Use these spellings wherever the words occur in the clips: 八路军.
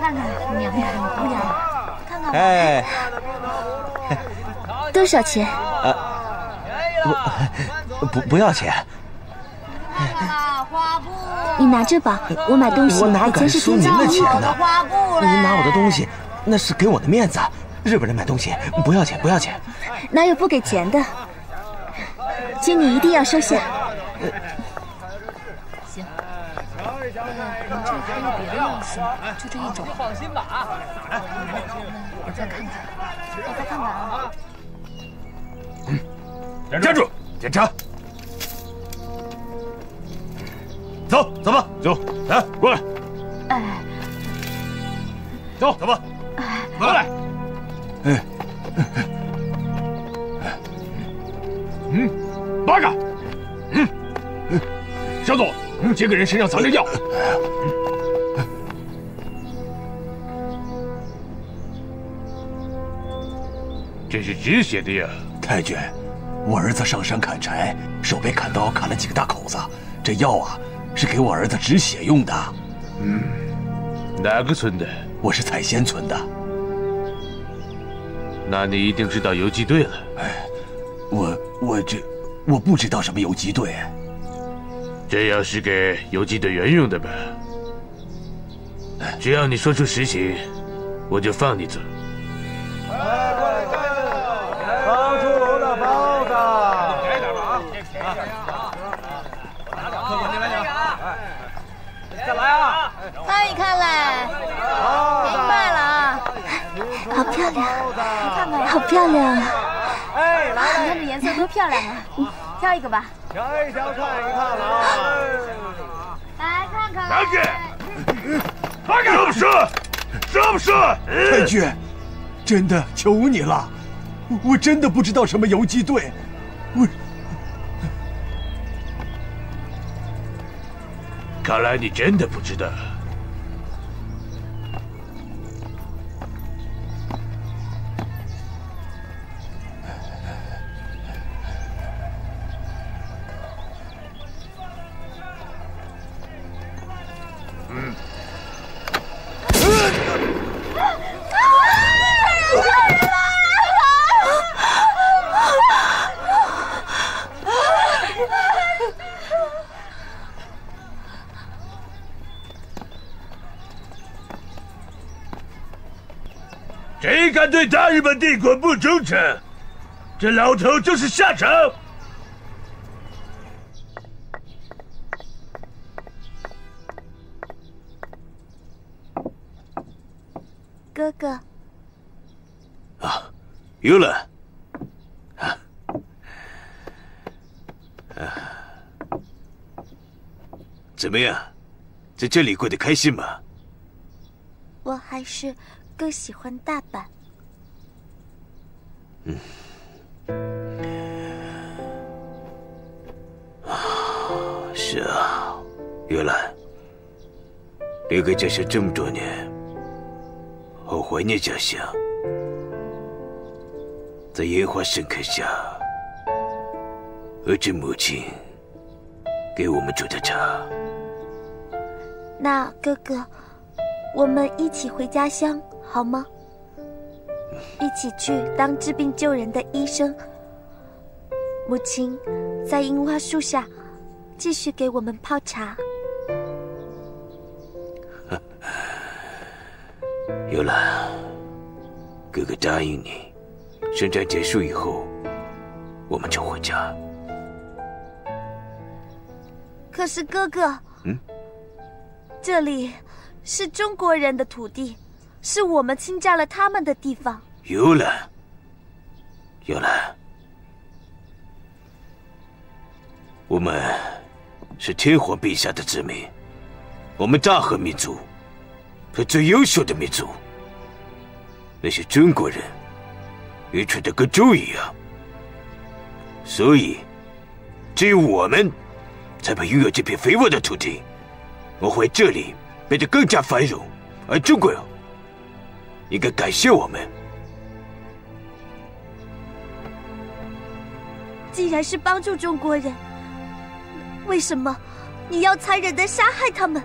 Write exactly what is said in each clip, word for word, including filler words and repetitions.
看看姑娘，看看姑娘，看看。哎，多少钱？啊，不，不不要钱。你拿着吧，我买东西。我哪敢收您的钱呢？您拿我的东西，那是给我的面子。日本人买东西不要钱，不要钱。哪有不给钱的？请你一定要收下。行，这还有别的样式吗？就这一种。放心吧啊！我再看看，我再看看啊。嗯，站住！检查。走，走吧。走，来，过来。哎。走，走吧。过来。哎。嗯。 八个，嗯，肖总，这个人身上藏着药。这是止血的呀，太君，我儿子上山砍柴，手被砍刀砍了几个大口子，这药啊是给我儿子止血用的。嗯，哪个村的？我是采仙村的。那你一定知道游击队了。哎，我我这。 我不知道什么游击队，这药是给游击队员用的吧？只要你说出实情，我就放你走。快快快！包出炉的包子，便宜点吧啊！便宜点啊！拿两颗，您来点啊！再来啊！看一看嘞，明白了啊！好漂亮，看看，好漂亮啊！ 哎，来！你看这颜色多漂亮啊！挑一个吧，挑一挑，看一看啊！来看看，拿去！拿去！是不是？是不是？太君，真的求你了，我真的不知道什么游击队，我……看来你真的不知道。 谁敢对大日本帝国不忠诚，这老头就是下场。哥哥。啊，尤伦。啊。啊。怎么样，在这里过得开心吗？我还是。 更喜欢大阪。嗯。啊，是啊，尤兰，离开家乡这么多年，好怀念家乡。在烟花盛开下，儿子母亲给我们煮的茶。那哥哥，我们一起回家乡。 好吗？一起去当治病救人的医生。母亲在樱花树下继续给我们泡茶。尤兰，哥哥答应你，圣诞结束以后，我们就回家。可是哥哥，嗯，这里是中国人的土地。 是我们侵占了他们的地方。尤兰，尤兰，我们是天皇陛下的子民，我们大和民族是最优秀的民族。那些中国人愚蠢的跟猪一样，所以只有我们才配拥有这片肥沃的土地。我会这里变得更加繁荣，而中国人。 应该感谢我们。既然是帮助中国人，为什么你要残忍的杀害他们？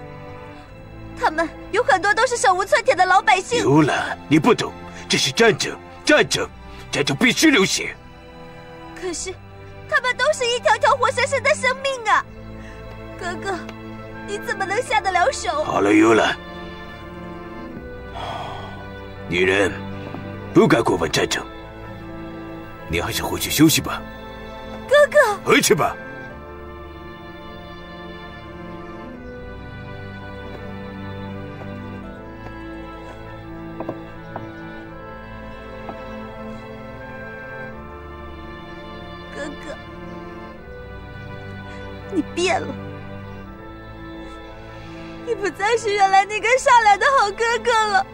他们有很多都是手无寸铁的老百姓。流了，你不懂，这是战争，战争，战争必须流血。可是，他们都是一条条活生生的生命啊！哥哥，你怎么能下得了手？好了，尤兰，女人不该过问战争。你还是回去休息吧。哥哥，回去吧。 变了，你不再是原来那个善良的好哥哥了。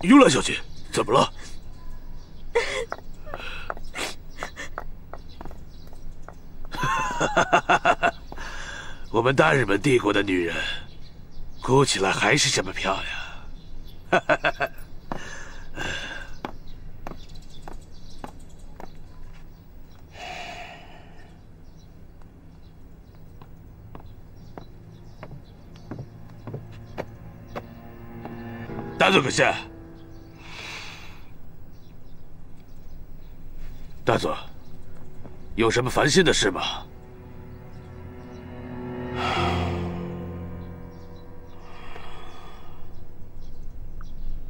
尤兰小姐，怎么了？我们大日本帝国的女人，哭起来还是这么漂亮。大佐阁下。 大佐，有什么烦心的事吗？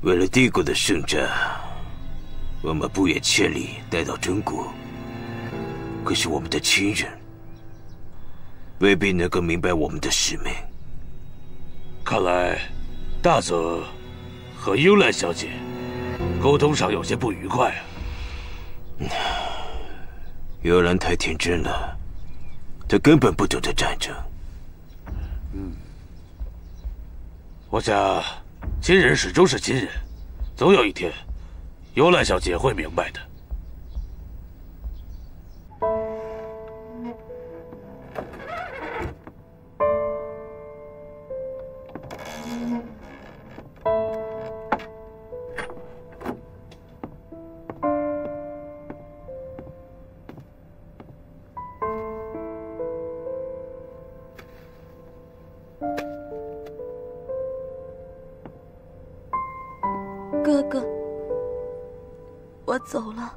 为了帝国的圣战，我们不远千里来到中国。可是我们的亲人未必能够明白我们的使命。看来，大佐和幽兰小姐沟通上有些不愉快啊。 尤兰太天真了，她根本不懂得战争。嗯，我想，亲人始终是亲人，总有一天，尤兰小姐会明白的。走了，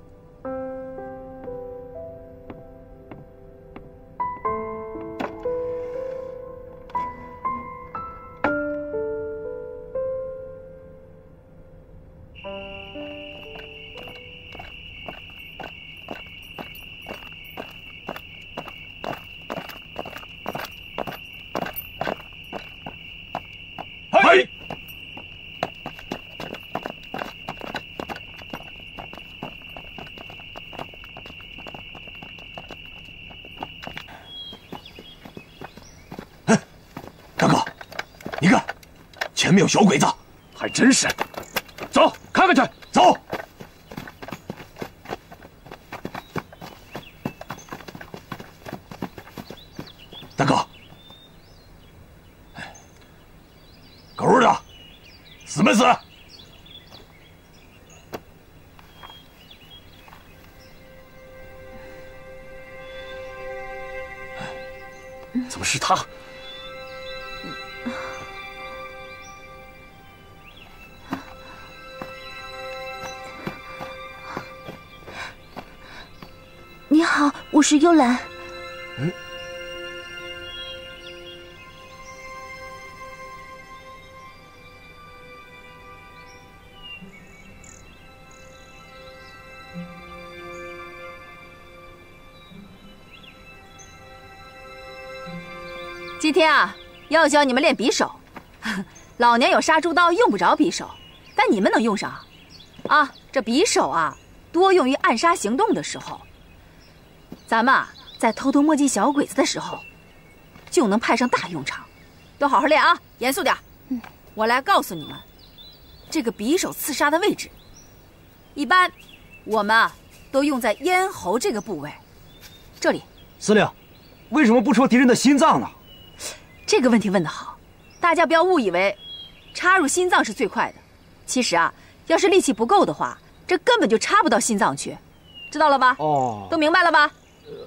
嘿。 前面有小鬼子，还真是。走，看看去。走。大哥，狗日的，死没死？怎么是他？ 我是幽兰。嗯，今天啊，要教你们练匕首。老娘有杀猪刀，用不着匕首，但你们能用上。啊，这匕首啊，多用于暗杀行动的时候。 咱们啊，在偷偷摸进小鬼子的时候，就能派上大用场。都好好练啊，严肃点。嗯，我来告诉你们，这个匕首刺杀的位置。一般我们啊都用在咽喉这个部位。这里，司令，为什么不戳敌人的心脏呢？这个问题问得好，大家不要误以为插入心脏是最快的。其实啊，要是力气不够的话，这根本就插不到心脏去，知道了吧？哦，都明白了吧？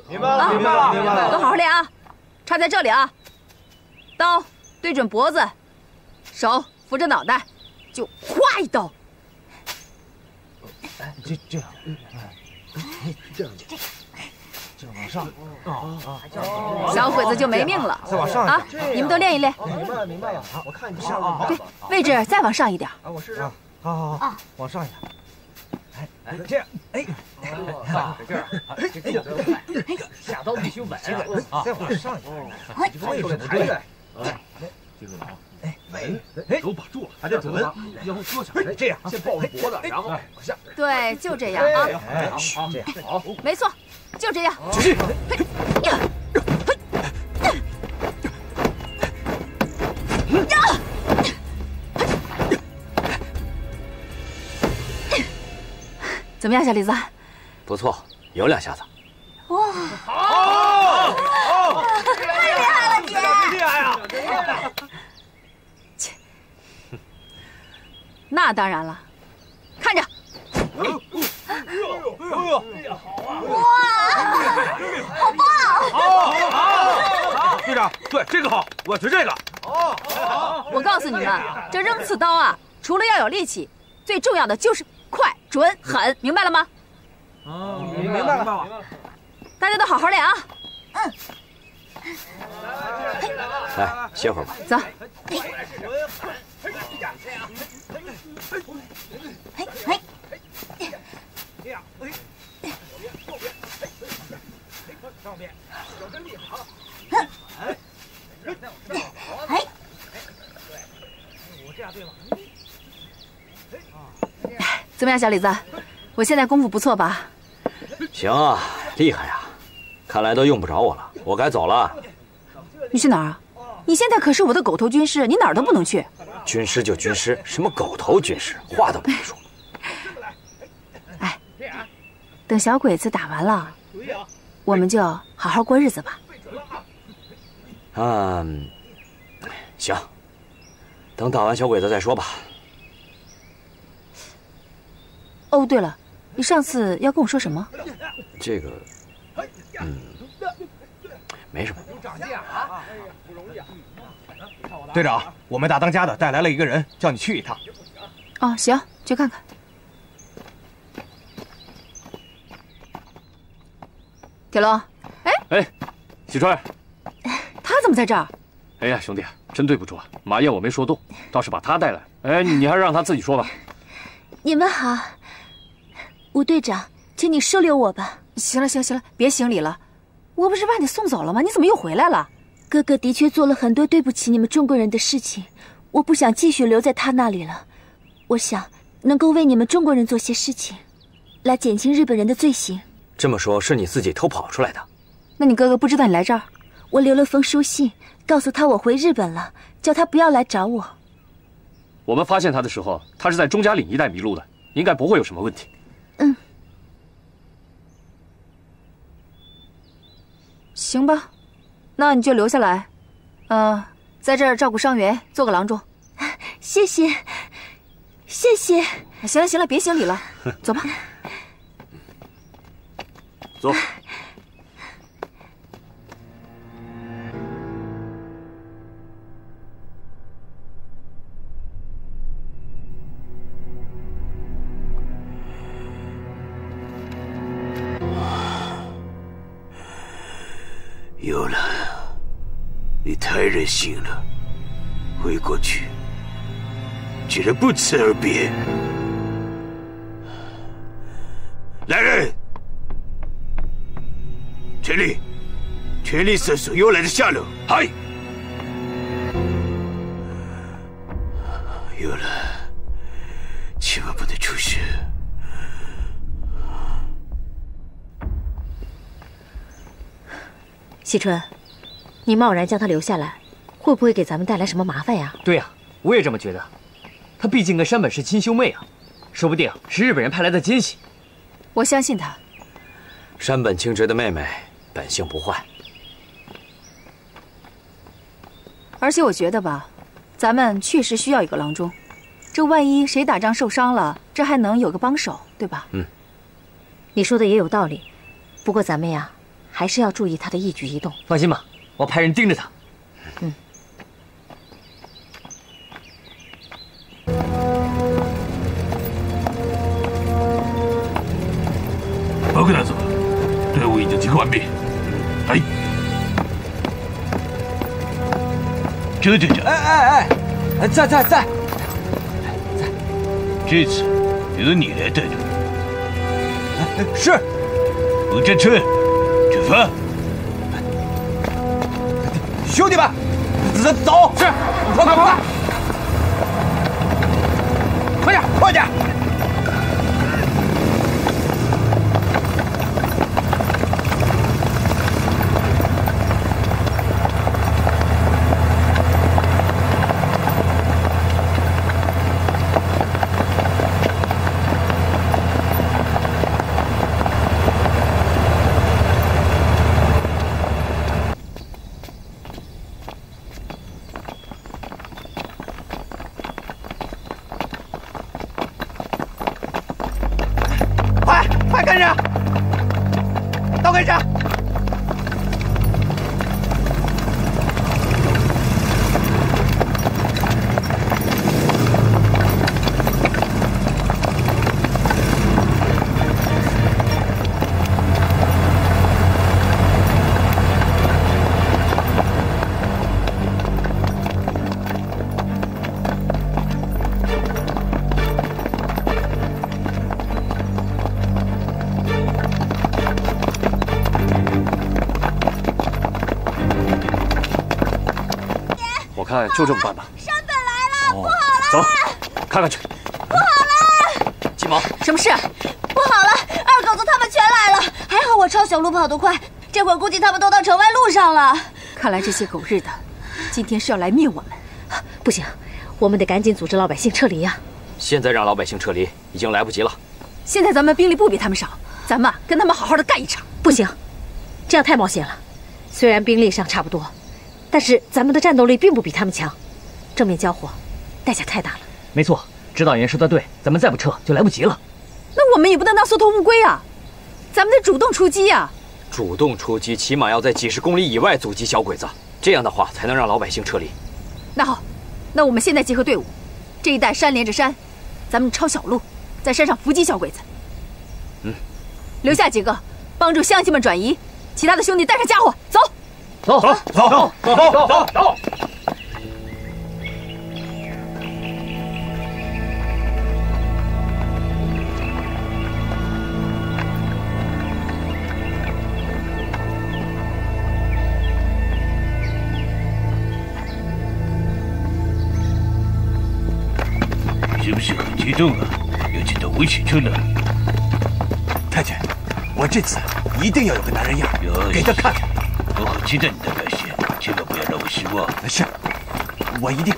明白了，明白了，明白了。都好好练啊，插在这里啊，刀对准脖子，手扶着脑袋，就划一刀。哎，这这样，哎，这样去，这样往上，啊啊！小鬼子就没命了。再往上啊！你们都练一练。明白了，明白了。我看你上了。对，位置再往上一点。啊，我试试。好好好，往上一点。哎哎，这样，哎，这样，这样，哎，下刀必须稳啊！再往上一点。这个位置不对。哎，记住了啊。 哎，稳，哎，都把住了，还得稳，要不缩起来，这样，先抱住脖子，然后往下。对，就这样啊。哎，好，这样好，没错，就这样。继续。呀，呀，怎么样，小李子？不错，有两下子。哇，好，好，太厉害了，姐！厉害啊！ 那当然了，看着。哎呦，哎呦，哎呦，哎呀，好啊！哇，好棒！好，好，好，队长，对这个好，我学这个。好，好。我告诉你们，这扔刺刀啊，除了要有力气，最重要的就是快、准、狠，明白了吗？哦，明白了，明白了。大家都好好练啊！嗯。来，歇会儿吧。走。 怎么样，小李子？我现在功夫不错吧？行啊，厉害呀！看来都用不着我了，我该走了。你去哪儿啊？你现在可是我的狗头军师，你哪儿都不能去。 军师就军师，什么狗头军师，话都不能说。哎，等小鬼子打完了，我们就好好过日子吧。嗯，行，等打完小鬼子再说吧。哦，对了，你上次要跟我说什么？这个，嗯，没什么。啊 队长，我们大当家的带来了一个人，叫你去一趟。哦，行，去看看。铁龙，哎哎，许川，他怎么在这儿？哎呀，兄弟，真对不住啊，马燕我没说动，倒是把他带来。哎，你还是让他自己说吧。你们好，吴队长，请你收留我吧。行了，行了，行了，别行礼了，我不是把你送走了吗？你怎么又回来了？ 哥哥的确做了很多对不起你们中国人的事情，我不想继续留在他那里了。我想能够为你们中国人做些事情，来减轻日本人的罪行。这么说，是你自己偷跑出来的？那你哥哥不知道你来这儿？我留了封书信，告诉他我回日本了，叫他不要来找我。我们发现他的时候，他是在钟家岭一带迷路的，应该不会有什么问题。嗯，行吧。 那你就留下来，呃，在这儿照顾伤员，做个郎中。谢谢，谢谢。行了行了，别行礼了，走吧。走。有了。 你太任性了，回过去居然不辞而别！来人，全力，全力搜索幽兰的下落！嗨，幽兰，千万不能出事！惜春。 你贸然将他留下来，会不会给咱们带来什么麻烦呀？对呀，我也这么觉得。她毕竟跟山本是亲兄妹啊，说不定是日本人派来的奸细。我相信她。山本清直的妹妹本性不坏，而且我觉得吧，咱们确实需要一个郎中。 这万一谁打仗受伤了，这还能有个帮手，对吧？嗯，你说的也有道理，不过咱们呀，还是要注意他的一举一动。放心吧，我派人盯着他。嗯。バグナー様，队伍已经集合完毕。哎，折腾着。哎哎哎，在在在。 这次由你来带队。是。武振春，出发。兄弟们，走走。是。快快快！快点，快点！就这么办吧。山本来了，不好了！走，看看去。不好了！金毛，什么事？不好了，二狗子他们全来了。还好我抄小路跑得快，这会儿估计他们都到城外路上了。看来这些狗日的，今天是要来灭我们。不行，我们得赶紧组织老百姓撤离呀。现在让老百姓撤离已经来不及了。现在咱们兵力不比他们少，咱们跟他们好好的干一场。不行，这样太冒险了。虽然兵力上差不多。 但是咱们的战斗力并不比他们强，正面交火，代价太大了。没错，指导员说的对，咱们再不撤就来不及了。那我们也不能当缩头乌龟啊，咱们得主动出击呀、啊！主动出击，起码要在几十公里以外阻击小鬼子，这样的话才能让老百姓撤离。那好，那我们现在集合队伍，这一带山连着山，咱们抄小路，在山上伏击小鬼子。嗯，留下几个帮助乡亲们转移，其他的兄弟带上家伙走。 走走走走走走走！是不是很激动啊？要见到危险去了。太君，我这次一定要有个男人样，给他看看。 我好期待你的表现，千万不要让我失望。是，我一定。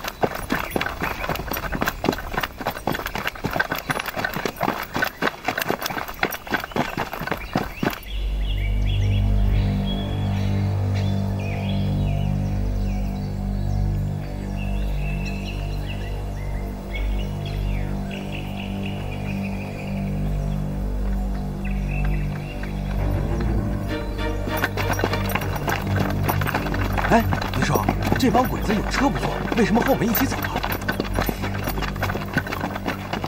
这帮鬼子有车不坐，为什么和我们一起走啊？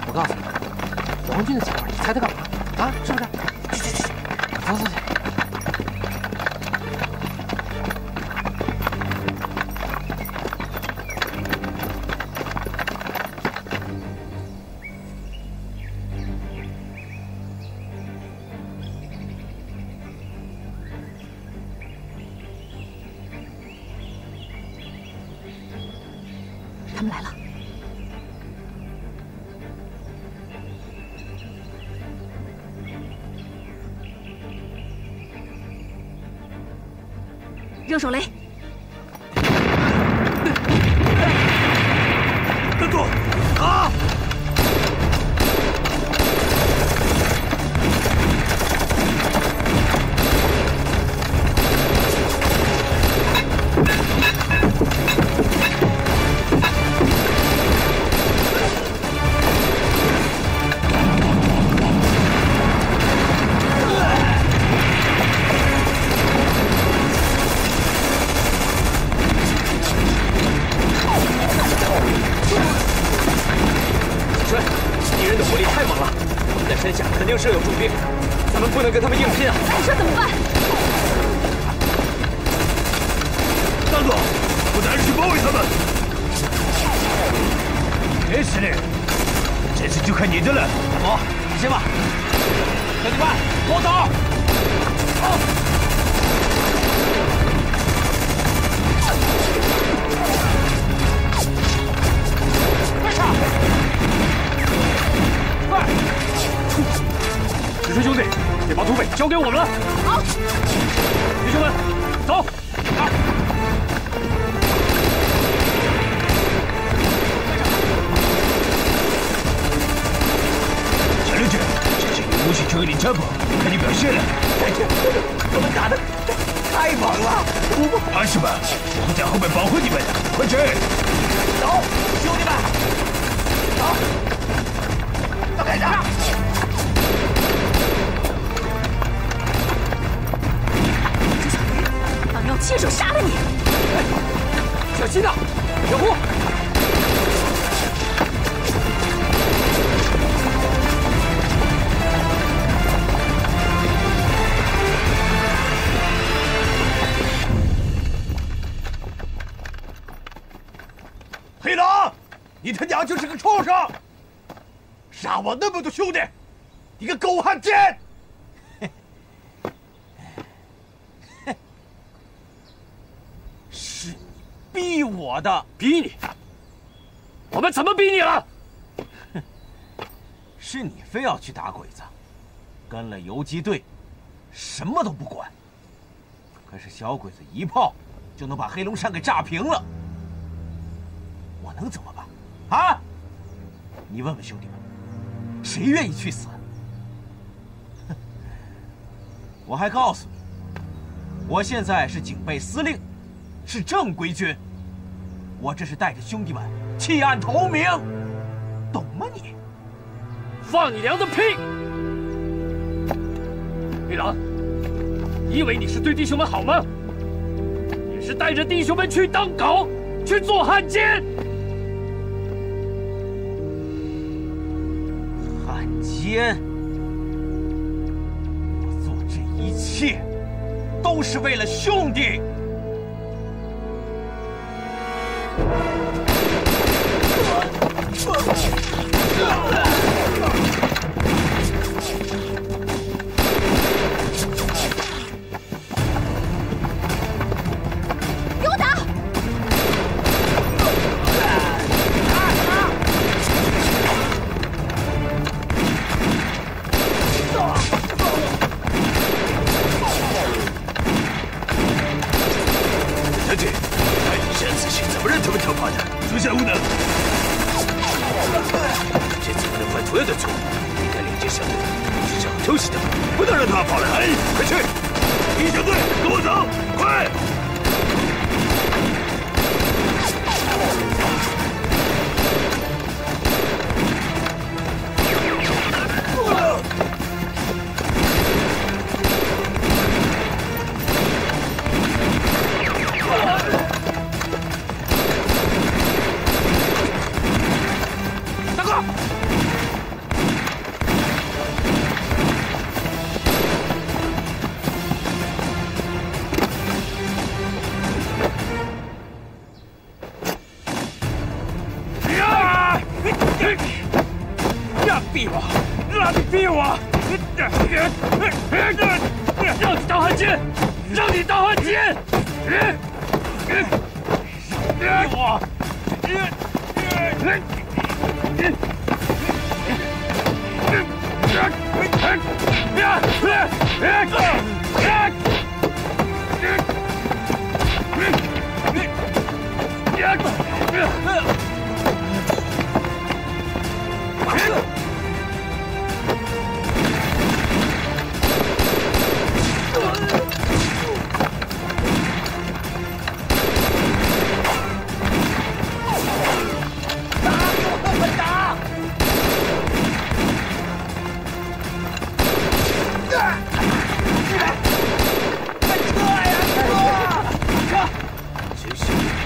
我告诉你，皇军的想法，你猜他干嘛？啊，是不是？去去去，走走去。他们来了。扔手雷！站住！啊！天下肯定是有重兵，咱们不能跟他们硬拼啊！那你说怎么办？站住！我带人去包围他们。真是的，这次就看你的了。好，你先吧。小弟们，跟我走！好。 快！子春兄弟，这帮土匪交给我们了。好，弟兄们，走！啊！小刘姐，这是你武器缺一点枪法，看你表现了。我们打的太猛了！阿士们，我们在后面保护你们的，快追！走，兄弟们，走！ 在这儿，这小贼敢要亲手杀了你！小心呐，掩护！黑狼，你他娘就是个畜生！ 杀我那么多兄弟，你个狗汉奸！是你逼我的，逼你！我们怎么逼你了？是你非要去打鬼子，跟了游击队，什么都不管。可是小鬼子一炮就能把黑龙山给炸平了，我能怎么办？啊？你问问兄弟们。 谁愿意去死？我还告诉你，我现在是警备司令，是正规军，我这是带着兄弟们弃暗投明，懂吗你？放你娘的屁！黑狼，你以为你是对弟兄们好吗？你是带着弟兄们去当狗，去做汉奸！ 奸！我做这一切，都是为了兄弟。给我打！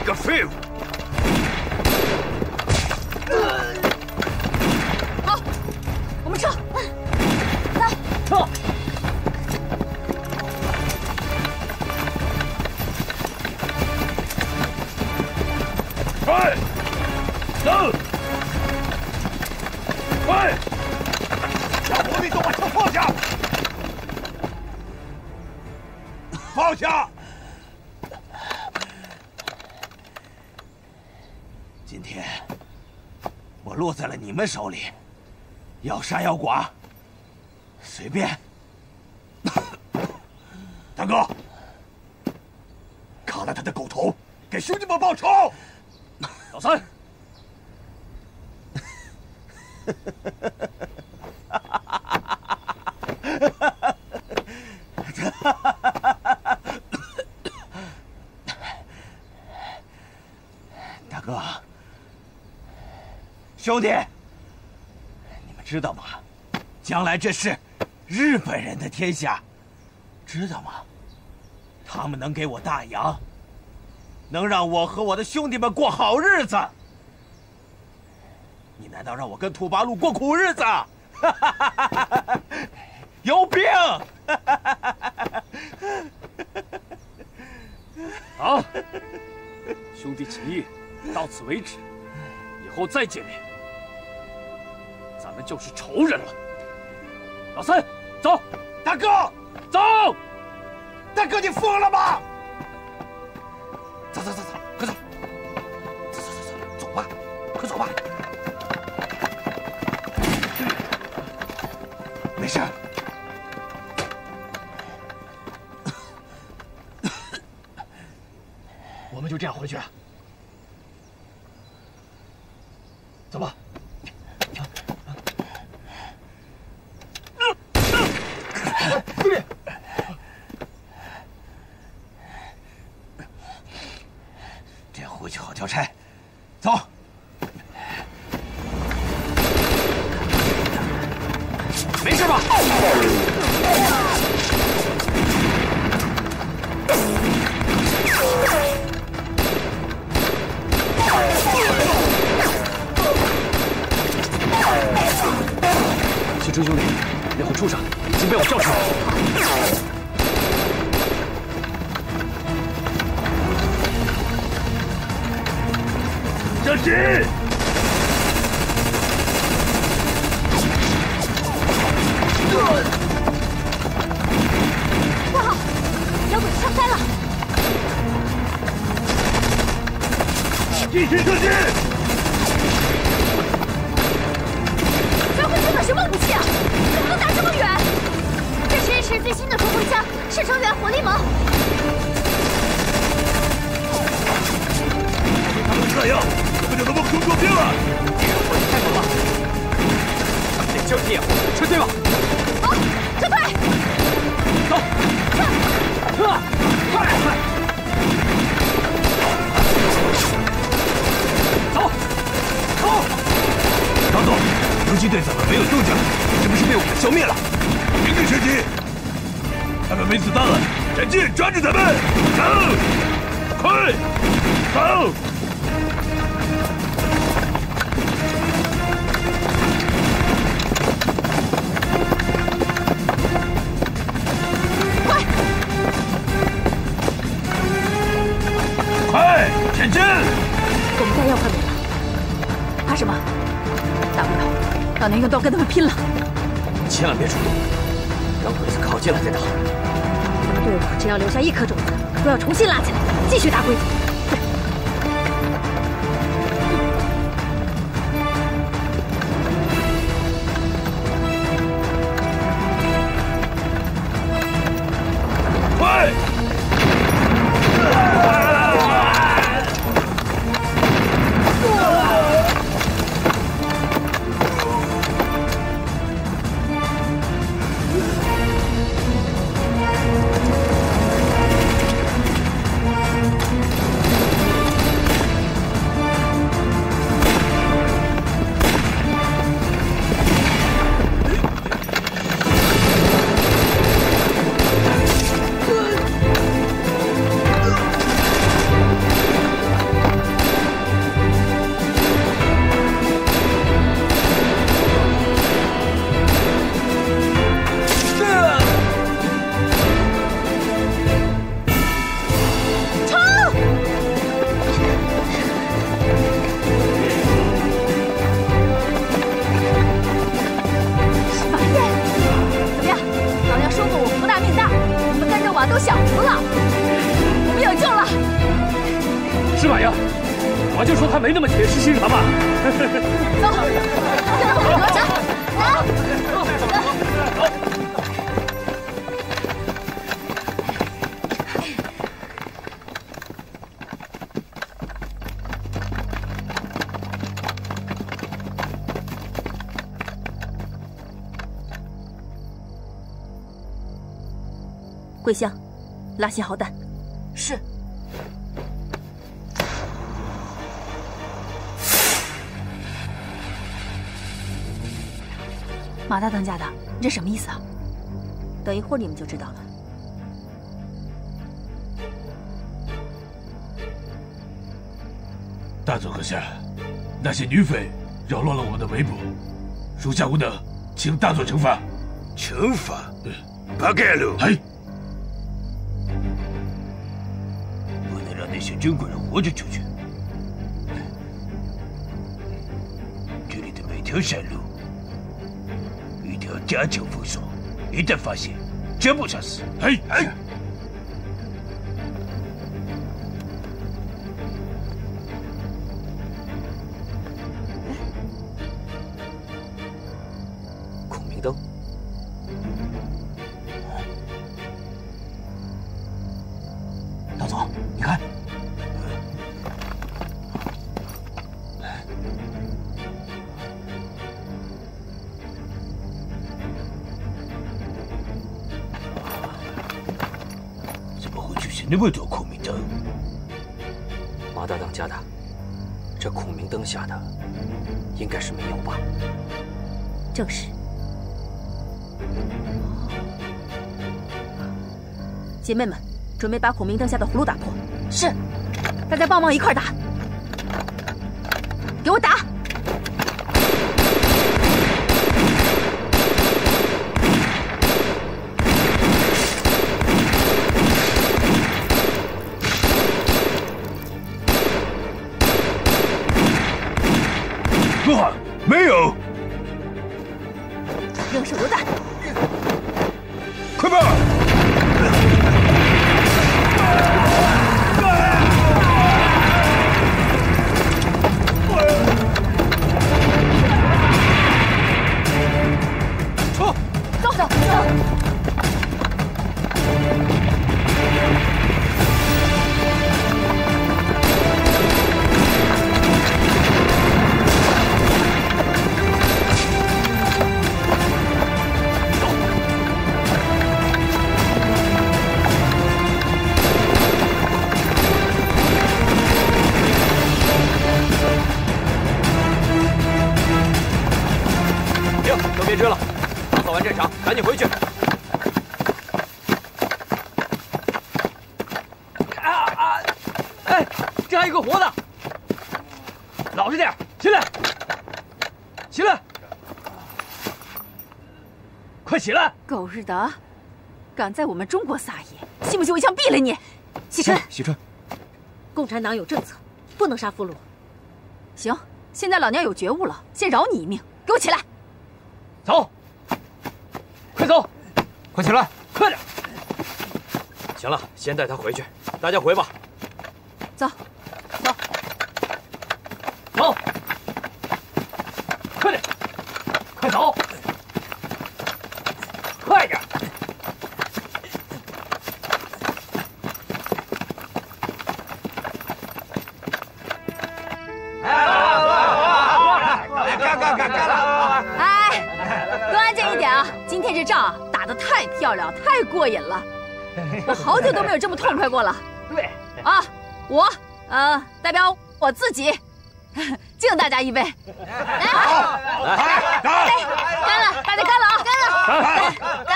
个废物！走！喂，小徒弟，都把枪放下！放下！今天我落在了你们手里，要杀要剐，随便。大哥，砍了他的狗头，给兄弟们报仇！老三。 大哥，兄弟，你们知道吗？将来这是日本人的天下，知道吗？他们能给我大洋，能让我和我的兄弟们过好日子。 你难道让我跟土八路过苦日子？有病！好，兄弟情谊到此为止，以后再见面，咱们就是仇人了。老三，走！大哥，走！大哥，你疯了吗？走走走走，快走！走走走走，走吧，快走吧！ 没事。我们就这样回去啊？走吧。兄弟，这样回去好交差。走。 没事吧？启春兄弟，那伙畜生已经被我叫出来了。 小心！ 不好，小鬼上山了！继续射击！小鬼这可什么武器啊？怎么能打这么远？这是一支最新的冲锋枪，是成员火力猛。他们这样，不就能够空中兵了？这人混太多了，得交替啊，撤退吧！ 好，撤退！走，撤，快快，走，走！张总，游击队怎么没有动静？是不是被我们消灭了？停止射击！他们没子弹了，前进，抓住他们！走，快，走！ 前进！我们弹药快没了，怕什么？大不了到南院道跟他们拼了。千万别冲动，让鬼子靠近了再打。我们队伍只要留下一颗种子，都要重新拉起来，继续打鬼子。快！就说他没那么铁石心肠嘛。走，走，走，走。桂香，拉些好歹。是。 马大当家的，你这什么意思啊？等一会儿你们就知道了。大佐阁下，那些女匪扰乱了我们的围捕，属下无能，请大佐惩罚。惩罚？八戒路。哎，不能让那些军官活着出去。这里的每条山路。 加强封锁，一旦发现，全部杀死。哎哎！孔明灯，大佐，你看，你会做孔明灯？马大当家的，这孔明灯下的应该是煤油吧？正是。姐妹们，准备把孔明灯下的葫芦打破。是，大家帮忙一块打，给我打！ 狗日的，敢在我们中国撒野，信不信我一枪毙了你？喜春，喜春，共产党有政策，不能杀俘虏。行，现在老娘有觉悟了，先饶你一命。给我起来，走，快走，快起来，快点。行了，先带他回去，大家回吧。走，走，走，快点，快走。 快点！哎，干干干干了！哎，端正一点啊！今天这仗打得太漂亮，太过瘾了，我好久都没有这么痛快过了。对啊，我呃代表我自己敬大家一杯。好，来，干了，大家干了啊！干了，干。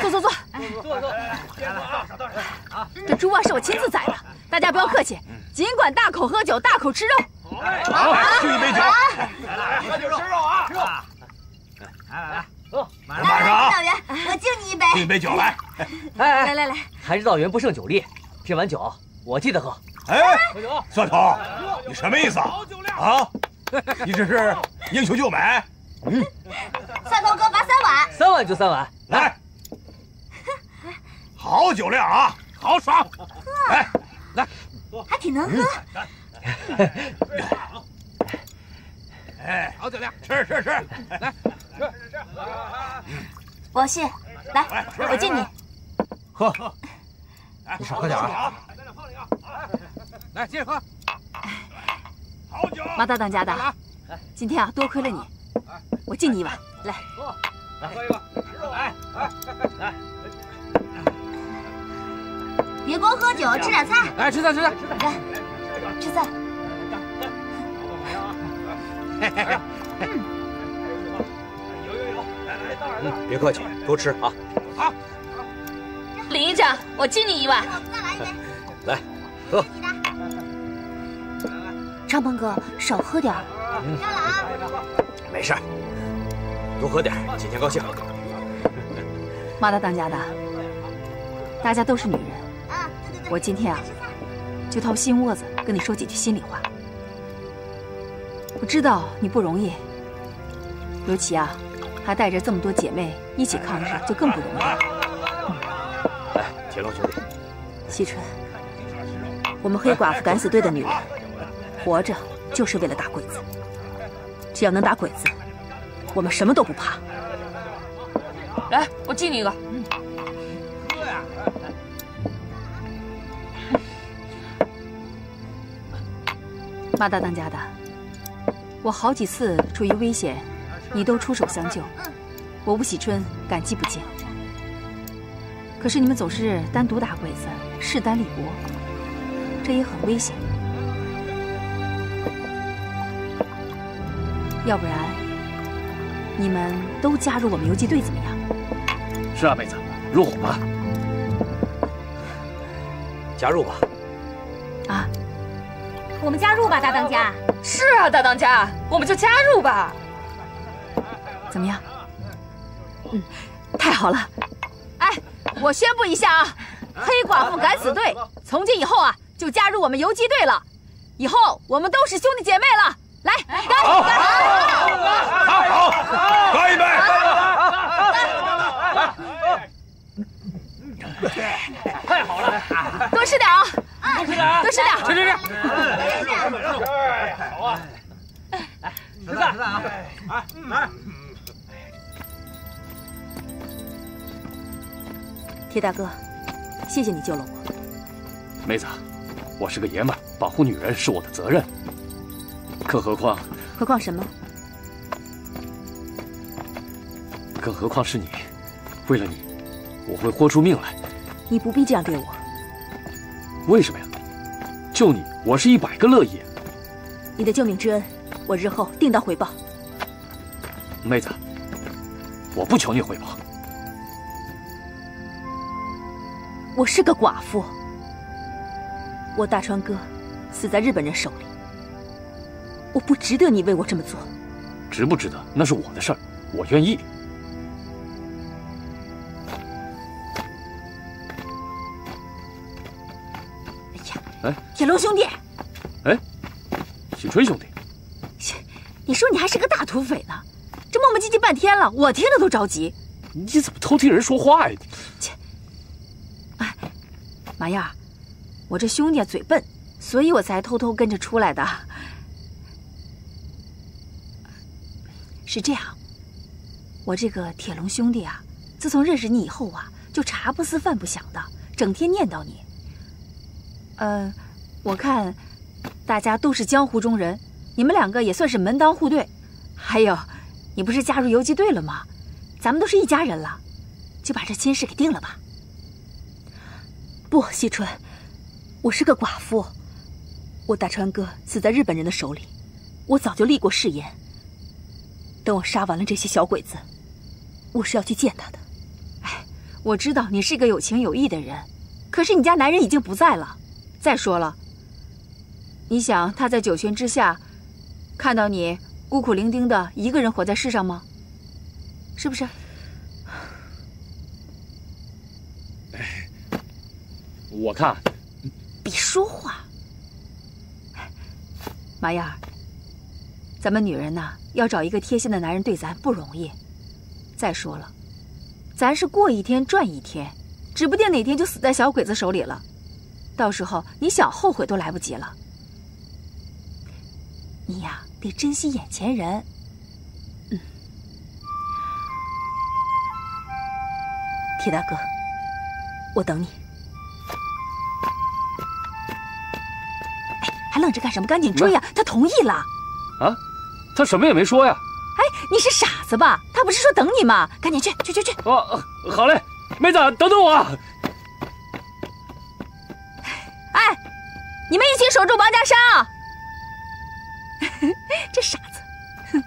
坐坐坐，坐坐坐，少倒点啊！这猪啊是我亲自宰的，大家不要客气，尽管大口喝酒，大口吃肉。好，敬一杯酒，来来，喝酒吃肉啊！吃肉，来来来，走，马上马上啊！指导员，我敬你一杯，敬一杯酒来。哎，来来来，韩指导员不胜酒力，这碗酒我记得喝。哎，蒜头，你什么意思啊？啊，你这是英雄救美？嗯，蒜头哥罚三碗，三碗就三碗，来。 来，好酒量啊，豪爽！哎，来，还挺能喝。哎，好酒量，吃吃吃，来，吃吃吃。我信，来，我敬你。喝，你少喝点啊。来，接着喝。好酒！马大当家的，今天啊多亏了你，我敬你一碗，来。 来，喝一个，来来来，别光喝酒，吃点菜。来，吃菜，吃菜，吃菜，来，吃菜。嘿嘿嘿，有有有，来来，倒点倒点。别客气，多吃啊。好。李营长，我敬你一碗。再来一杯。来，喝。张鹏哥，少喝点。张老。没事。 多喝点，今天高兴。马大当家的，大家都是女人。啊，对对对。我今天啊，就掏心窝子跟你说几句心里话。我知道你不容易，尤其啊，还带着这么多姐妹一起抗日，就更不容易了。来，铁龙兄弟，惜春，我们黑寡妇敢死队的女人，活着就是为了打鬼子。只要能打鬼子。 我们什么都不怕。来，我敬你一个。喝呀！马大当家的，我好几次处于危险，你都出手相救，我吴喜春感激不尽。可是你们总是单独打鬼子，势单力薄，这也很危险。要不然。 你们都加入我们游击队怎么样？是啊，妹子，入伙吧，加入吧。啊，我们加入吧，大当家。是啊，大当家，我们就加入吧。怎么样？嗯，太好了。哎，我宣布一下啊，黑寡妇敢死队从今以后啊就加入我们游击队了，以后我们都是兄弟姐妹了。 来，干！好，好，好，干一杯！太好了，多吃点啊！多吃点，多吃点，吃吃吃！好啊！吃饭，吃饭啊！来来，铁大哥，谢谢你救了我。妹子，我是个爷们儿，保护女人是我的责任。 更何况，何况什么？更何况是你，为了你，我会豁出命来。你不必这样对我。为什么呀？救你，我是一百个乐意。你的救命之恩，我日后定当回报。妹子，我不求你回报。我是个寡妇，我大川哥死在日本人手里。 我不值得你为我这么做，值不值得那是我的事儿，我愿意。哎呀，哎，铁龙兄弟，哎，喜春兄弟，你说你还是个大土匪呢，这磨磨唧唧半天了，我听着都着急。你怎么偷听人说话呀？切！哎，马燕儿，我这兄弟嘴笨，所以我才偷偷跟着出来的。 是这样，我这个铁龙兄弟啊，自从认识你以后啊，就茶不思饭不想的，整天念叨你。呃，我看大家都是江湖中人，你们两个也算是门当户对。还有，你不是加入游击队了吗？咱们都是一家人了，就把这亲事给定了吧。不，惜春，我是个寡妇，我大川哥死在日本人的手里，我早就立过誓言。 等我杀完了这些小鬼子，我是要去见他的。哎，我知道你是个有情有义的人，可是你家男人已经不在了。再说了，你想他在九泉之下看到你孤苦伶仃的一个人活在世上吗？是不是？哎，我看，别说话，马燕儿。 咱们女人呐，要找一个贴心的男人对咱不容易。再说了，咱是过一天赚一天，指不定哪天就死在小鬼子手里了，到时候你想后悔都来不及了。你呀，得珍惜眼前人。嗯，铁大哥，我等你。哎，还愣着干什么？赶紧追呀！他同意了。啊？他什么也没说呀。哎，你是傻子吧？他不是说等你吗？赶紧去去去去！哦，好嘞。 妹子，等等我！哎，你们一起守住王家山啊！这傻子，哼！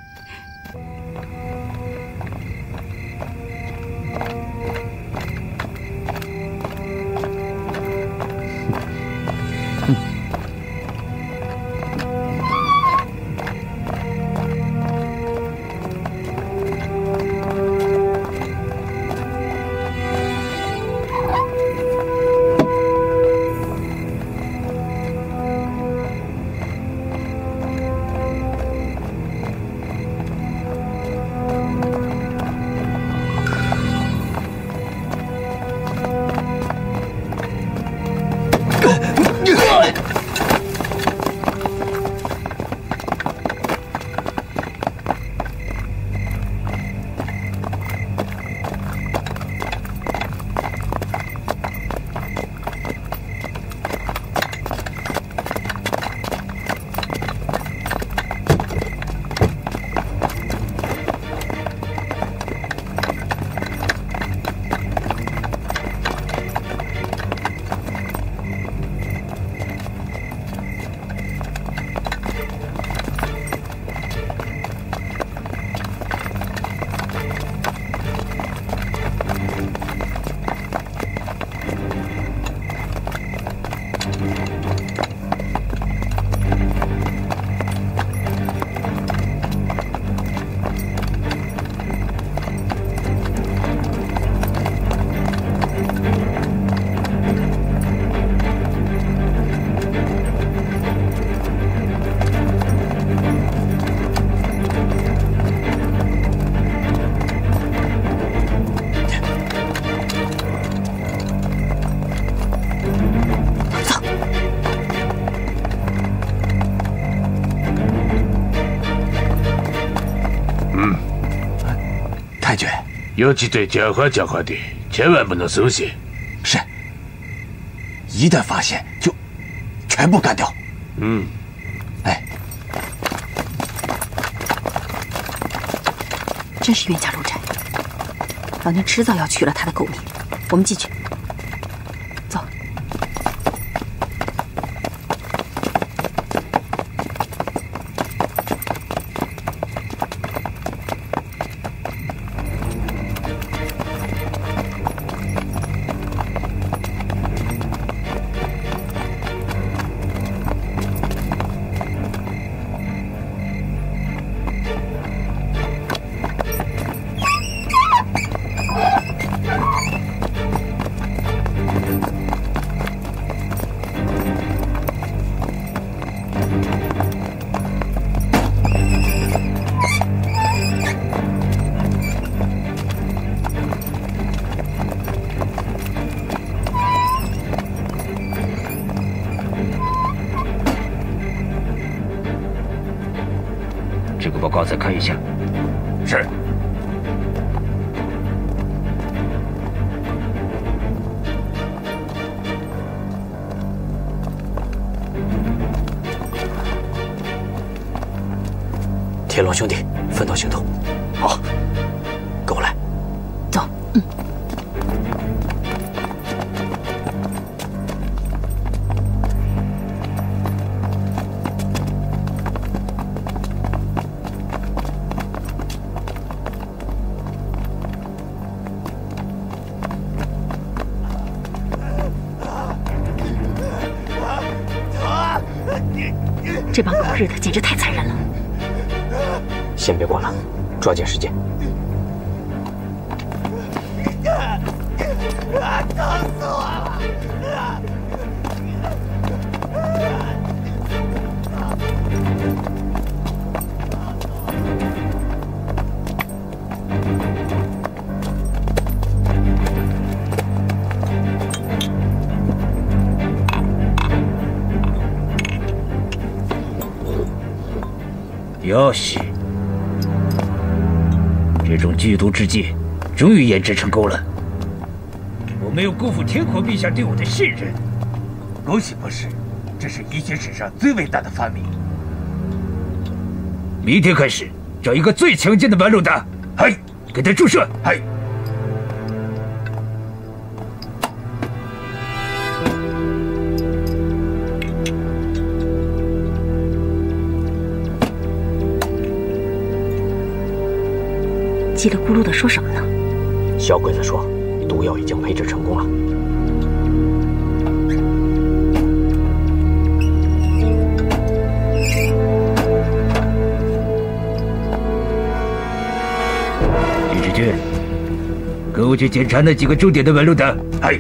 尤其得狡猾狡猾的，千万不能松懈。是，一旦发现就全部干掉。嗯，哎，真是冤家路窄，老娘迟早要取了他的狗命。我们进去。 再看一下，是。铁龙兄弟，分头行动。好，跟我来。走。嗯。这帮狗日的简直太残忍了！先别管了，抓紧时间。疼死我了！要死！这种剧毒之计，终于研制成功了。我没有辜负天皇陛下对我的信任。恭喜博士，这是医学史上最伟大的发明。明天开始，找一个最强健的马鲁达，嗨，给他注射，嗨。 叽里咕噜的说什么呢？小鬼子说，毒药已经配制成功了。李志军，给我去检查那几个重点的纹路的。嗨。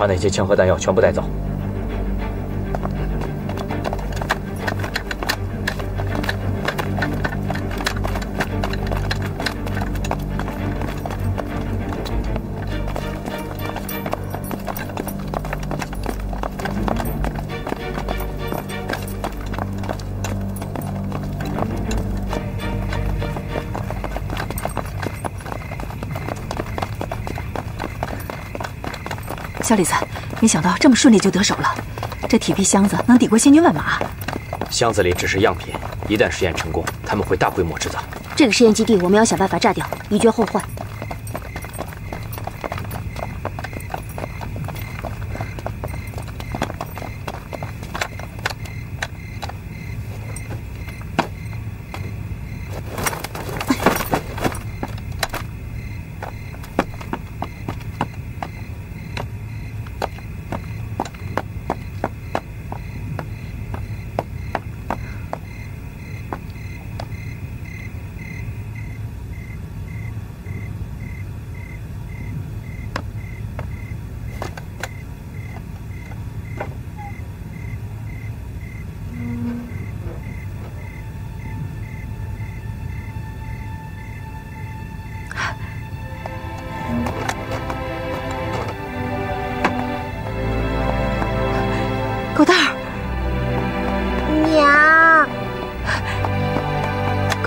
把那些枪和弹药全部带走。小李子，没想到这么顺利就得手了。这铁皮箱子能抵过千军万马。箱子里只是样品，一旦实验成功，他们会大规模制造。这个实验基地我们要想办法炸掉，以绝后患。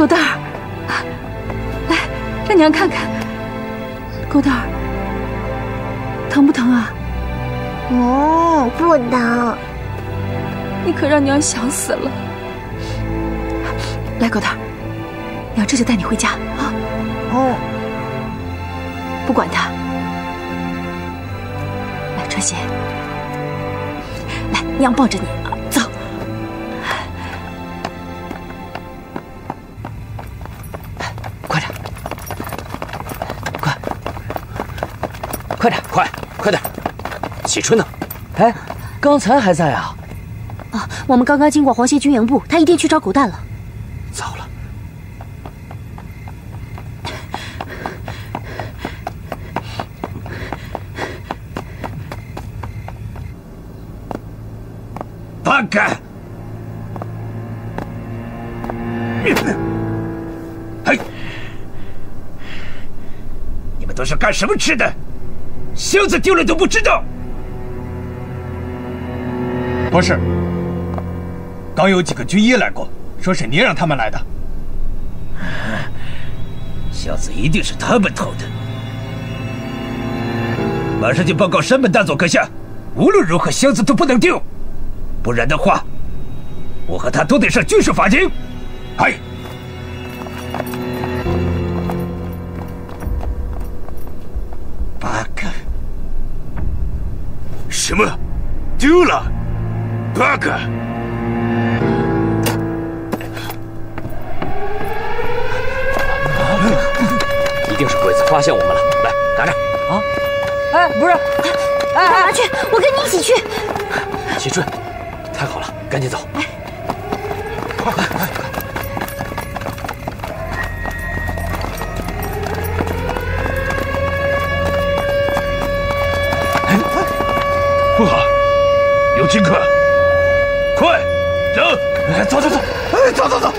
狗蛋儿，来，让娘看看。狗蛋儿，疼不疼啊？哦，不疼。你可让娘想死了。来，狗蛋儿，娘这就带你回家啊。哦。不管他。来，春心，来，娘抱着你。 快点，快，快点！喜春呢？哎，刚才还在啊！啊，我们刚刚经过黄歇军营部，他一定去找狗蛋了。糟了！放开！嘿，你们都是干什么吃的？ 箱子丢了都不知道，不是。刚有几个军医来过，说是您让他们来的。啊、箱子一定是他们偷的。马上就报告山本大佐阁下，无论如何箱子都不能丢，不然的话，我和他都得上军事法庭。嗨。 什么？丢了 ？bug？ 一定是鬼子发现我们了，来拿着啊！哎，不是，哎，干嘛去？我跟你一起去。喜春，太好了，赶紧走！哎，快快快！ 不好，有荆轲！快，扔！走走走，哎，走走走！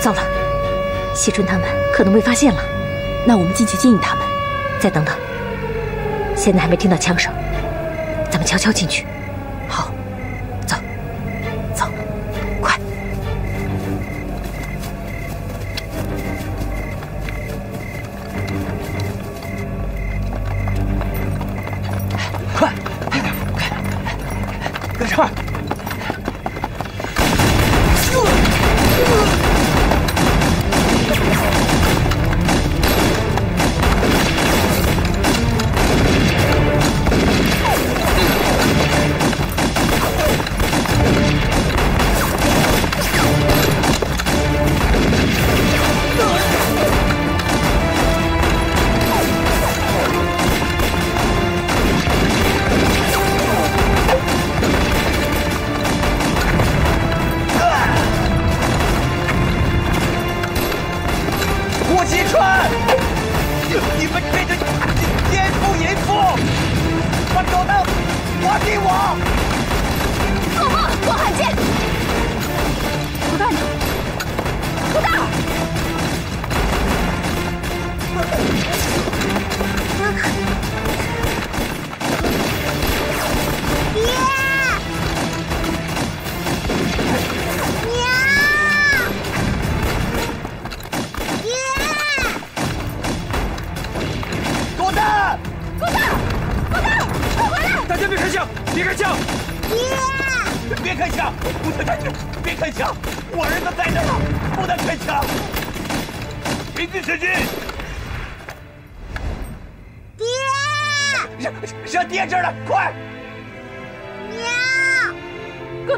糟了，谢春他们可能被发现了，那我们进去接应他们，再等等。现在还没听到枪声，咱们悄悄进去。 上爹这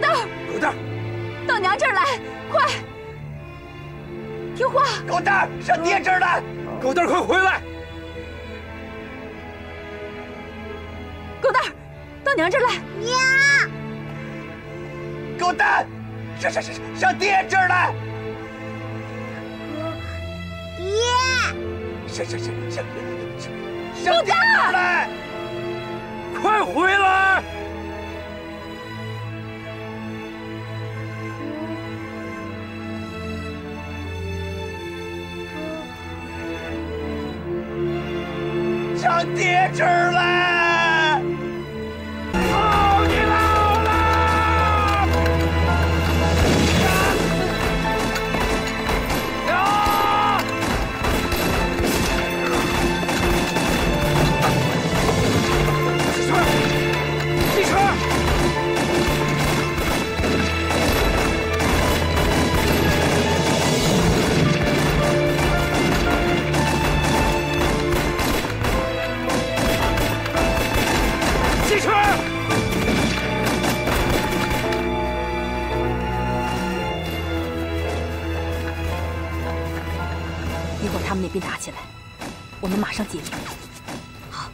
儿来！汽车！一会儿他们那边打起来，我们马上解围。好，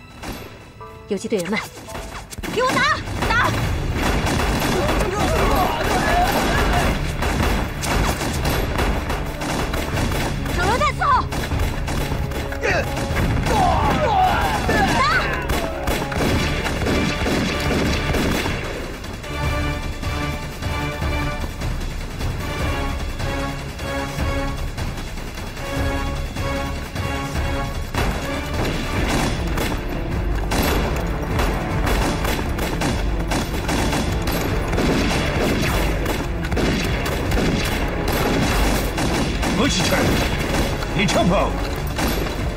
游击队员们，给我打打！手榴弹伺候！打！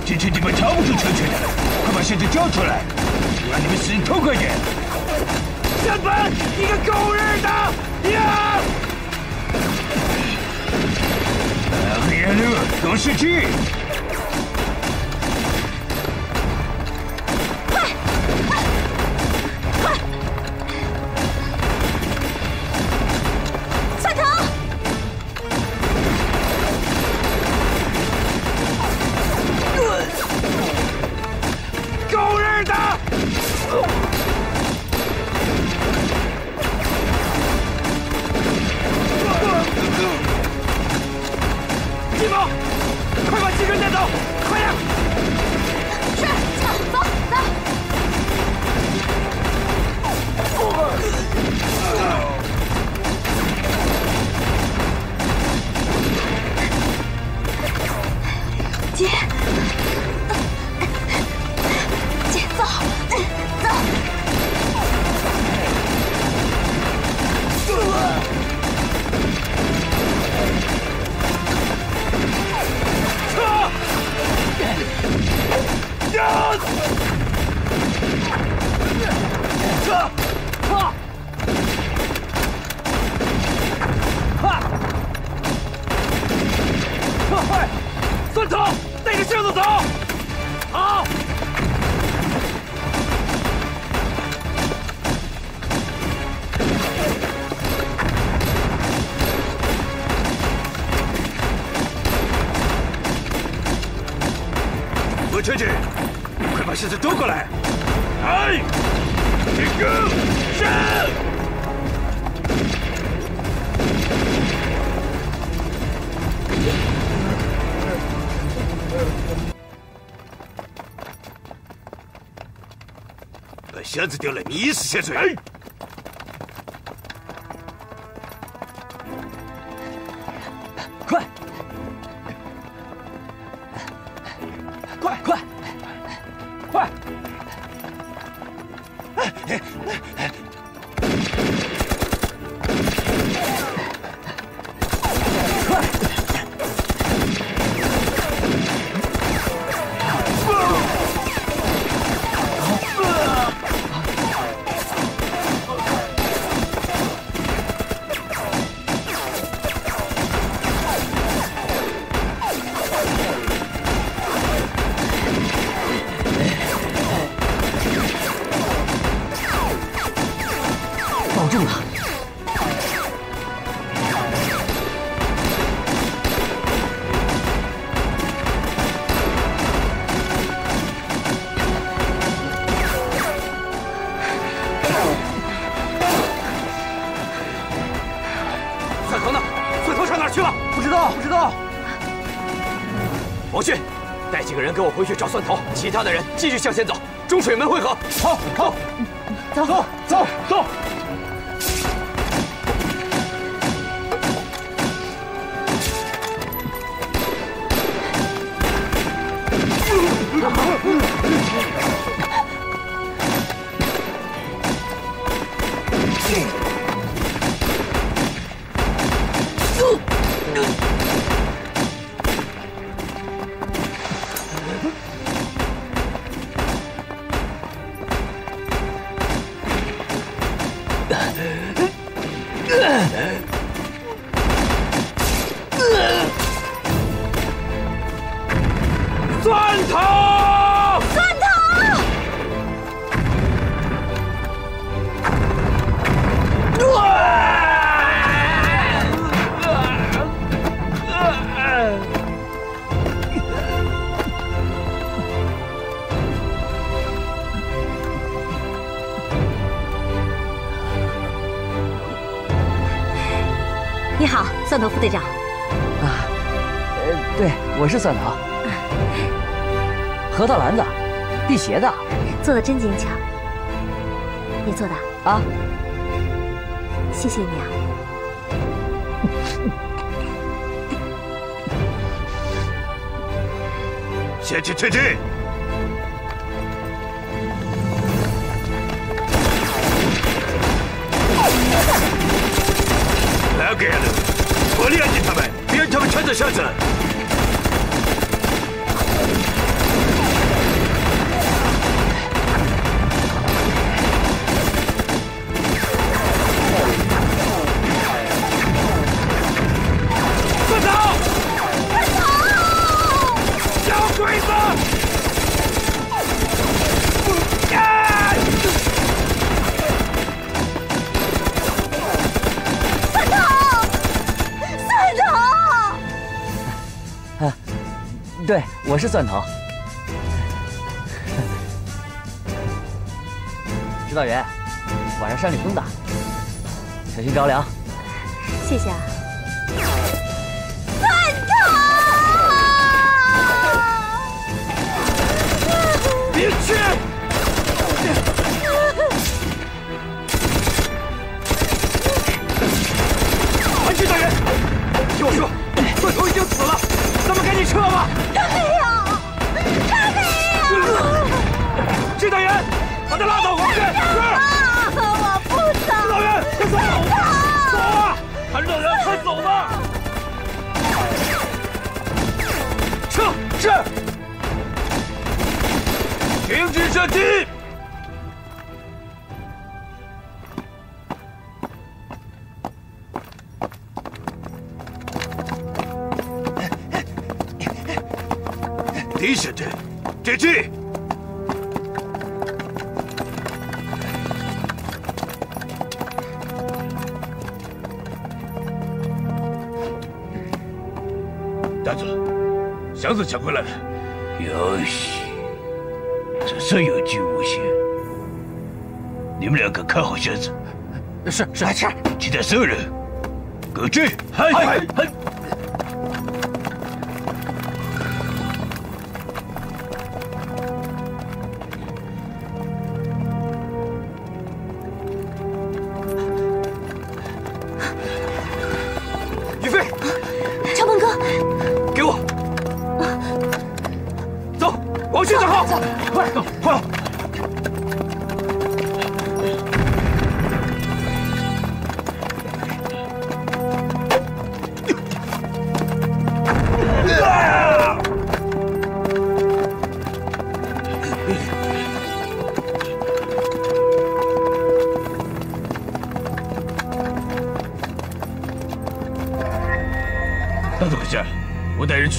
这次你们藏不住成群的，快把现在交出来！我让你们死透快点！三本，你个狗日的！呀！阿米勒，狗士气！快！快！快！窜逃！ 金毛，快把机关带走，快点！是，走，走。姐，姐，走，走。 撤！撤！撤！撤！快！钻头，带着性子走！好！罗将军。 把狮子捉过来！哎，进攻！上！把箱子丢了，你一死谢罪！哎、快！快快！ 快！回去找蒜头，其他的人继续向前走，中水门汇合。好，好，走，走，走，走。蒜头！蒜头！你好，蒜头副队长。啊，呃，对，我是蒜头。啊、核桃篮子，辟邪的，做的真精巧。你做的啊？谢谢你啊。先去退队。 来给人，我练你他们，别让他们穿着绳子。快走！快走！小鬼子！ 对，我是蒜头。指导员，晚上山里风大，小心着凉。谢谢啊。蒜头，别去！韩局大人，听我说，蒜头已经死了。 咱们赶紧撤吧！他没有，他没有。指导员，把他拉走，我们去。我不走。指导员，快走！走啊！韩指导员，快走吧！撤！是。停止射击！敌人，截击！大佐，箱子抢回来了。有戏，这真有惊无险。你们两个看好箱子。是是是。其他所有人，跟进！嗨嗨嗨！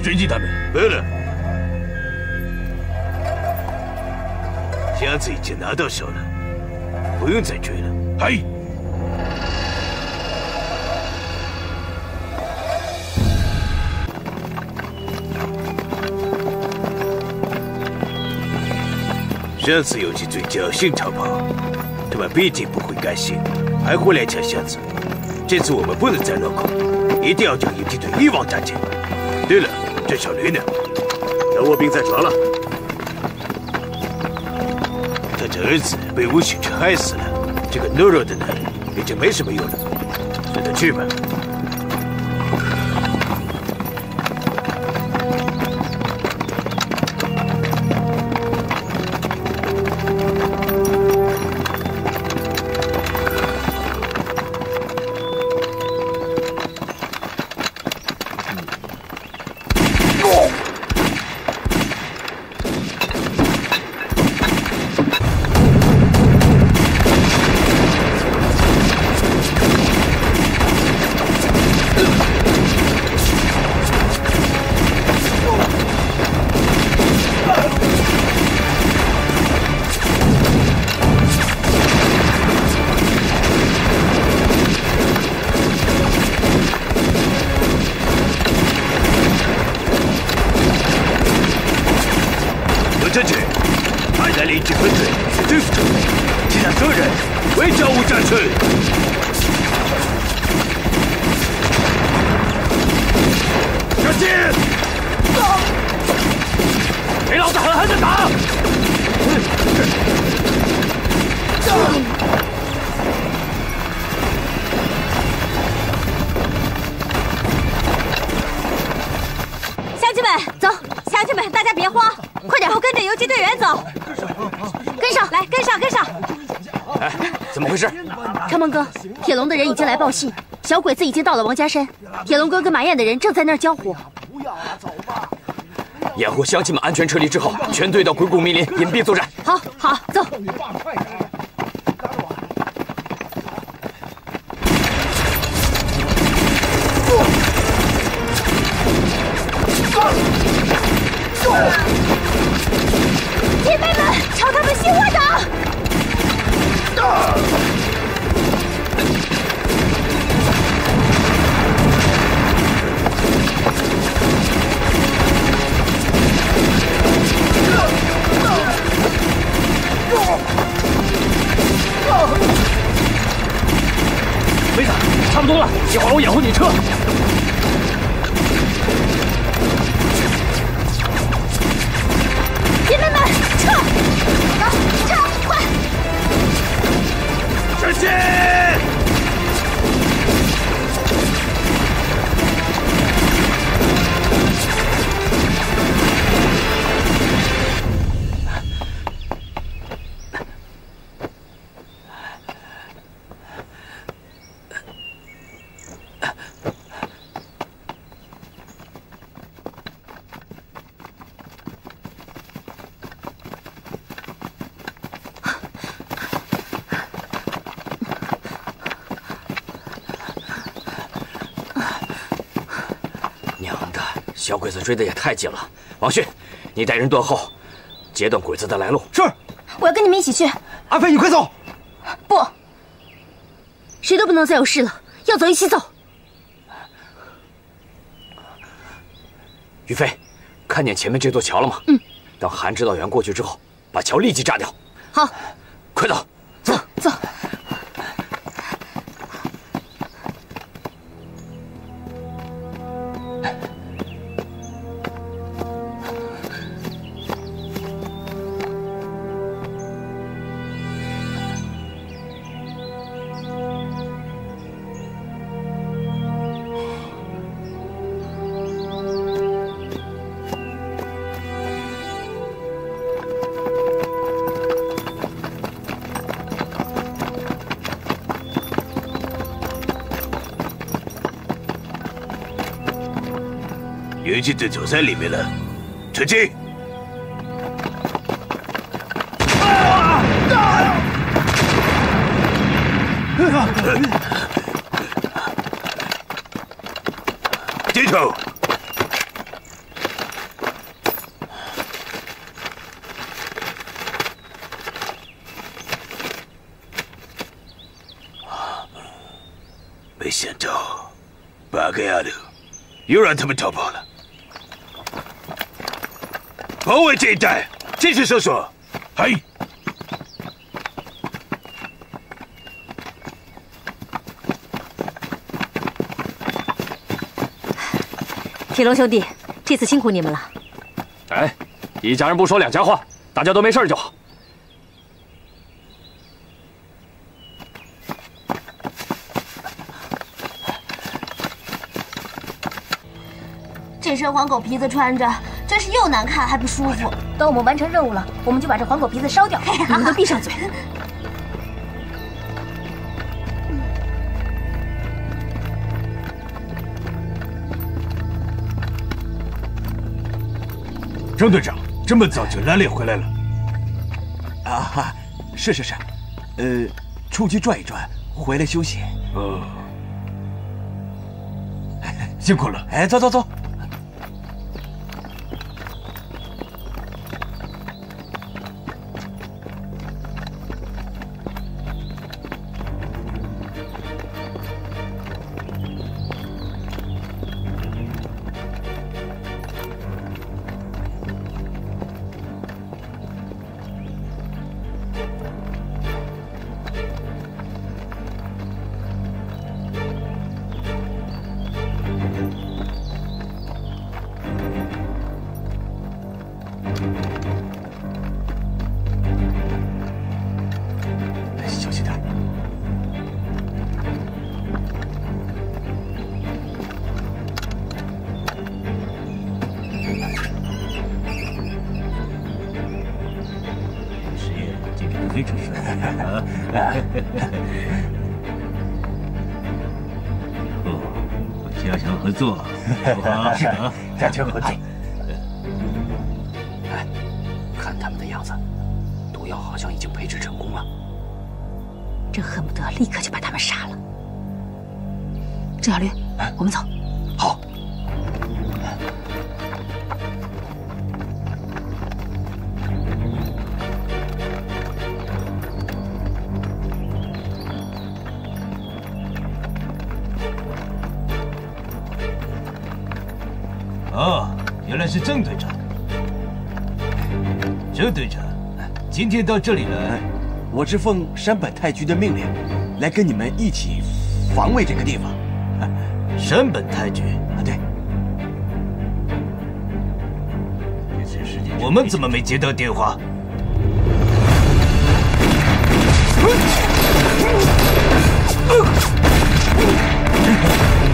追击他们！对了，箱子已经拿到手了，不用再追了。嗨！上次游击队侥幸逃跑，他们必定不会甘心，还会来抢箱子。这次我们不能再落空，一定要将游击队一网打尽。对了。 这小驴呢？他卧病在床了。他的儿子被吴许之害死了。这个懦弱的男人已经没什么用了，随他去吧。围剿五战区。进！给老子狠狠的打！乡亲们，走！乡亲们，大家别慌，快点，跟着游击队员走。跟上，来，跟上，跟上！哎，怎么回事？长毛哥，铁龙的人已经来报信。 小鬼子已经到了王家山，铁龙哥跟马燕的人正在那儿交火。不要啊，走吧！掩护乡亲们安全撤离之后，全队到鬼谷密林隐蔽作战。好，好，走。铁妹们，朝他们心窝打！啊 梅子，差不多了，一会儿我掩护你撤。姐妹们，撤！走，撤，快！前进！小鬼子追得也太紧了，王迅，你带人断后，截断鬼子的来路。是，我要跟你们一起去。阿飞，你快走！不，谁都不能再有事了，要走一起走。于飞，看见前面这座桥了吗？嗯。等韩指导员过去之后，把桥立即炸掉。好，快走，走走。 游击队走在里面了，撤进！低头！没想到，八个丫头又让他们逃跑了。 包围这一带，继续搜索。嘿，铁龙兄弟，这次辛苦你们了。哎，一家人不说两家话，大家都没事就好。这身黄狗皮子穿着。 真是又难看还不舒服。等我们完成任务了，我们就把这黄狗皮子烧掉。你们都闭上嘴。张队长，这么早就拉练回来了？啊哈，是是是，呃，出去转一转，回来休息。哦，辛苦了。哎，走走走。加强合作，加强合作。哎，看他们的样子，毒药好像已经培植成功了。朕恨不得立刻就把他们杀了。这小驴，我们走。好。 哦，原来是郑队长。郑队长，今天到这里来，我是奉山本太局的命令，来跟你们一起防卫这个地方。山本太局啊，对。我们怎么没接到电话？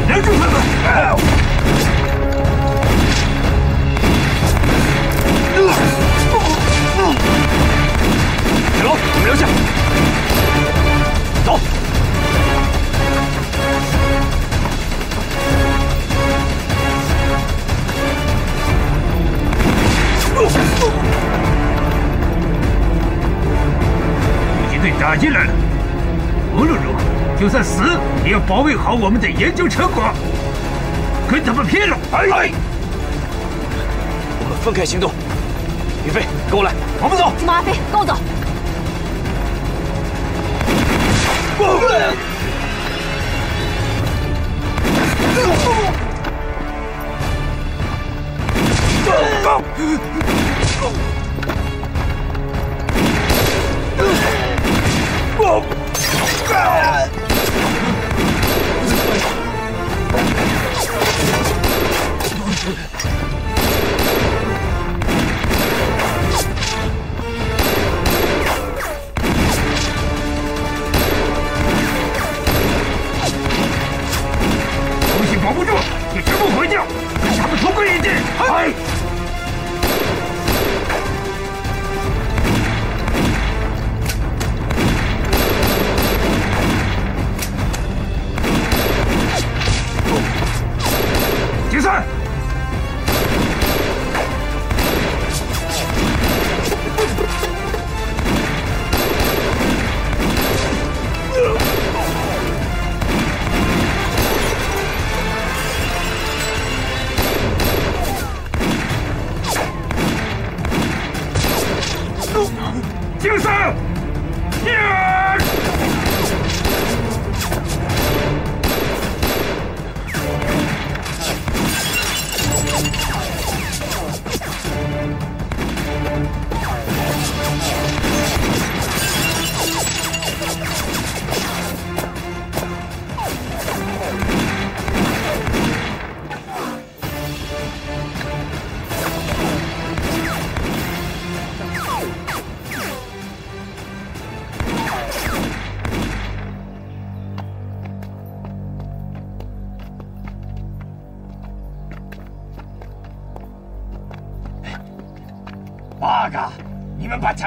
忍住他们！ 走，你们留下。走。突击队打进来了，无论如何，就算死也要保卫好我们的研究成果，跟他们拼了！哎，我们分开行动。云飞，跟我来，我们走。金毛阿飞，跟我走。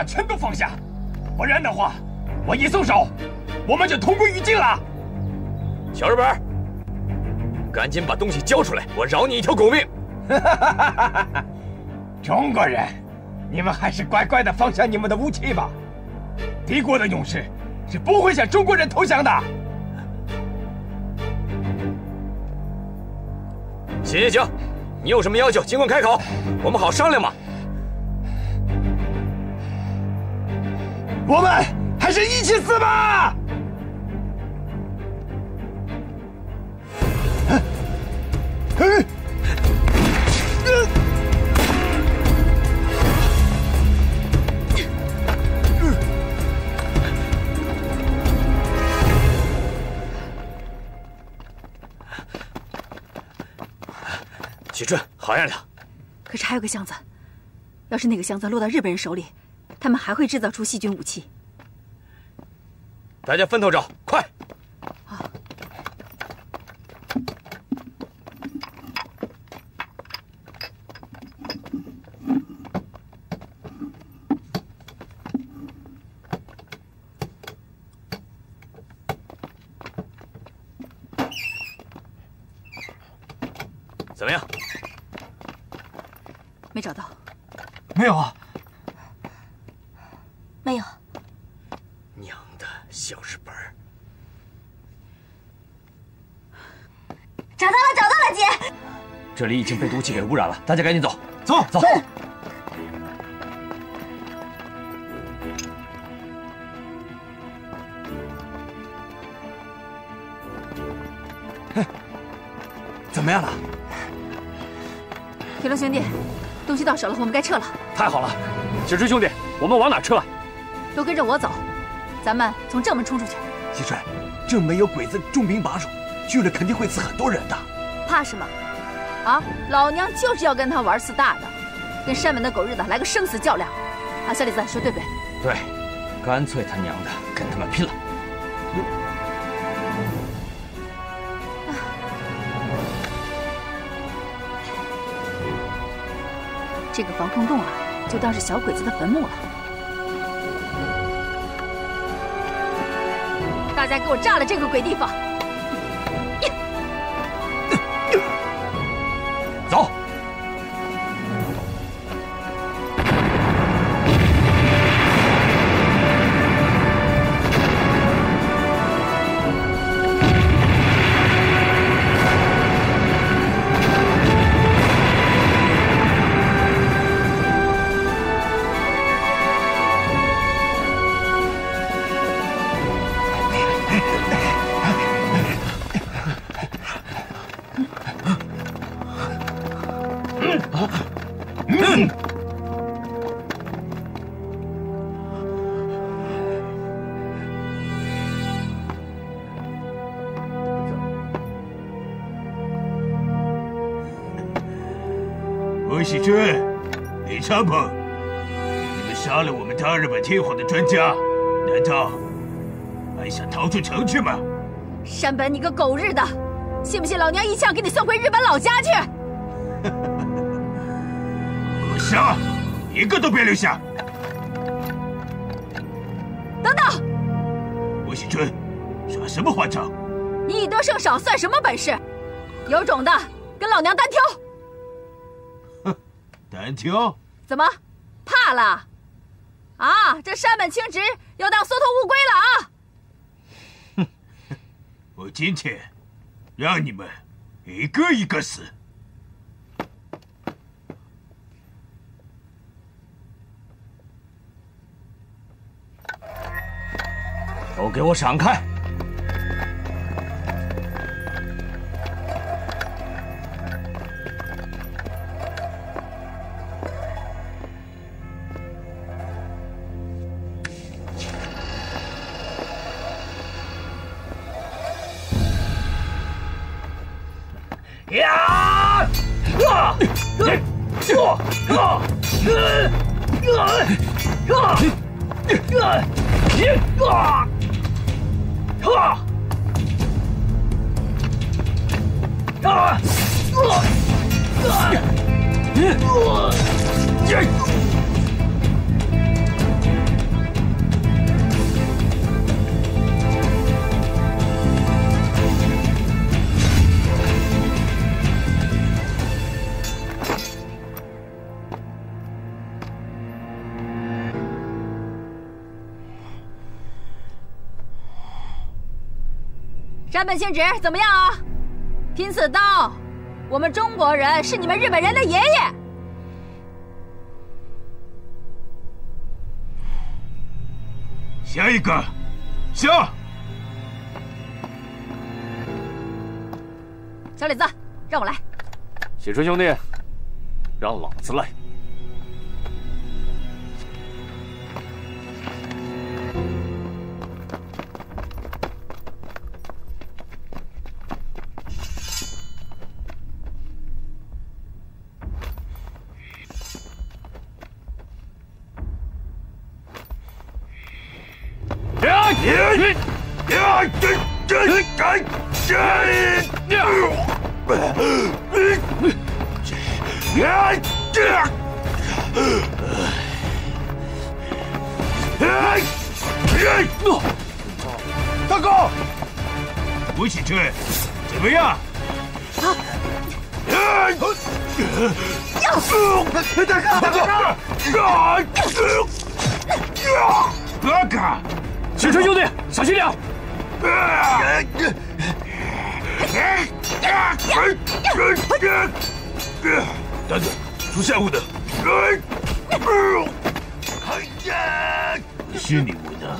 全都放下，不然的话，我一松手，我们就同归于尽了。小日本，赶紧把东西交出来，我饶你一条狗命。中国人，你们还是乖乖的放下你们的武器吧。敌国的勇士是不会向中国人投降的。行行行，你有什么要求尽管开口，我们好商量嘛。 我们还是一起死吧！启春，好样的！可是还有个箱子，要是那个箱子落到日本人手里。 他们还会制造出细菌武器。大家分头找，快！好。怎么样？没找到。没有啊。没有。娘的小日本儿！找到了，找到了，姐！这里已经被毒气给污染了，大家赶紧走，走走。嗯 怎么样了，铁路兄弟？东西到手了，我们该撤了。太好了，小志兄弟，我们往哪撤？都跟着我走，咱们从正门冲出去。小志，正门有鬼子重兵把守，去了肯定会死很多人的。怕什么？啊，老娘就是要跟他玩次大的，跟山门的狗日的来个生死较量。啊，小李子说对不对？对，干脆他娘的跟他们拼了！ 这个防空洞啊，就当是小鬼子的坟墓了。大家给我炸了这个鬼地方！走。 文喜君，李昌鹏，你们杀了我们大日本天皇的专家，难道还想逃出城去吗？山本，你个狗日的，信不信老娘一枪给你送回日本老家去？我杀，一个都别留下！等等，文喜君，耍什么花招？你以多胜少算什么本事？有种的，跟老娘单挑！ 单挑？怎么，怕了？啊，这山本清直要当缩头乌龟了啊！哼，我今天让你们一个一个死。都给我闪开！ 山本清直怎么样啊？拼刺刀，我们中国人是你们日本人的爷爷。下一个，下。小李子，让我来。喜春兄弟，让老子来。 大哥，吴启春，怎么样？啊，水车兄弟，小心点！单子，出下午的。我是你无能，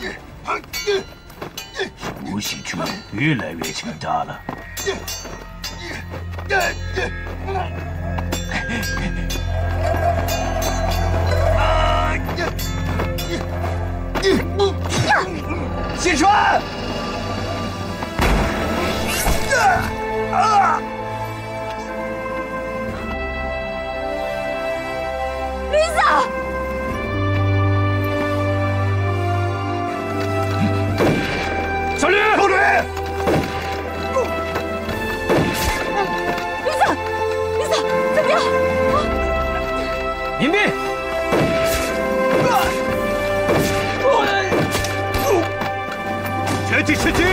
吴喜军越来越强大了。 喜川，丽萨，小林，小林，丽萨，丽萨，怎么样？民兵。 全体吃鸡！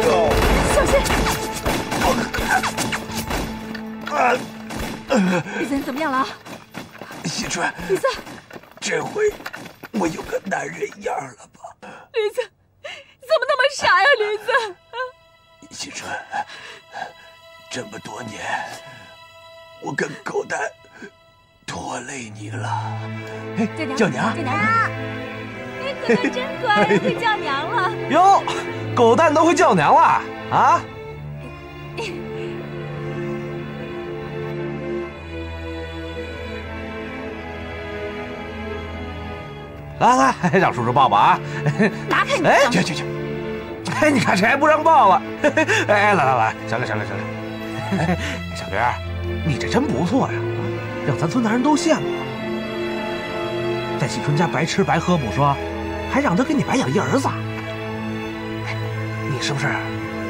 小心！李森怎么样了？喜川，李森，这回我有个男人样了吧？李森，你怎么那么傻呀，李森？喜川，这么多年，我跟狗蛋。 拖累你了，叫娘，叫娘，你可真乖，会叫娘了。哟，狗蛋都会叫娘了啊！来来，让叔叔抱抱啊！打开你！哎，去去去！哎，你看谁还不让抱了？哎，来来来，小刘小刘小刘，小刘，你这真不错呀！ 让咱村男人都羡慕了，在喜春家白吃白喝不说，还让他给你白养一儿子，你是不是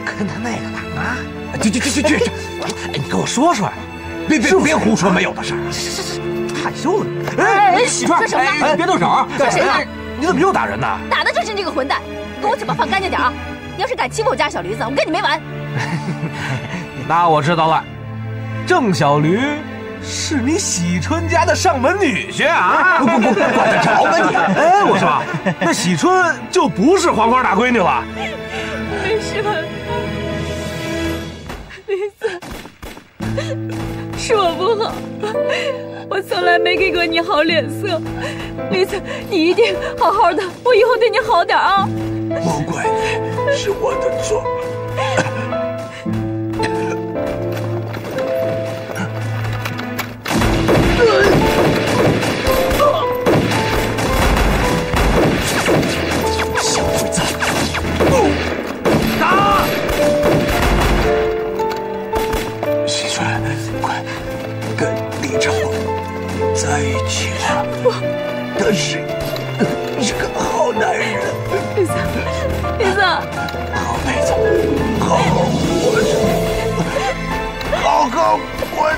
跟他那个了啊？去去去去去！哎，你跟我说说呀，别别别胡说没有的事儿，是是是，害羞了。哎哎，喜春，哎，别动手，干谁呀？你怎么又打人呢？打的就是你这个混蛋！你给我嘴巴放干净点啊！你要是敢欺负我家小驴子，我跟你没完！那我知道了，郑小驴。 是你喜春家的上门女婿啊！不不不，管得着吗你？哎，我说，那喜春就不是黄花大闺女了。没事吧，李子，是我不好，我从来没给过你好脸色。李子，你一定好好的，我以后对你好点啊。不怪你，是我的错。 小鬼子，打！喜川，快跟李朝在一起吧，他是是个好男人。李三，李三，好妹子，好好活着，好好活着。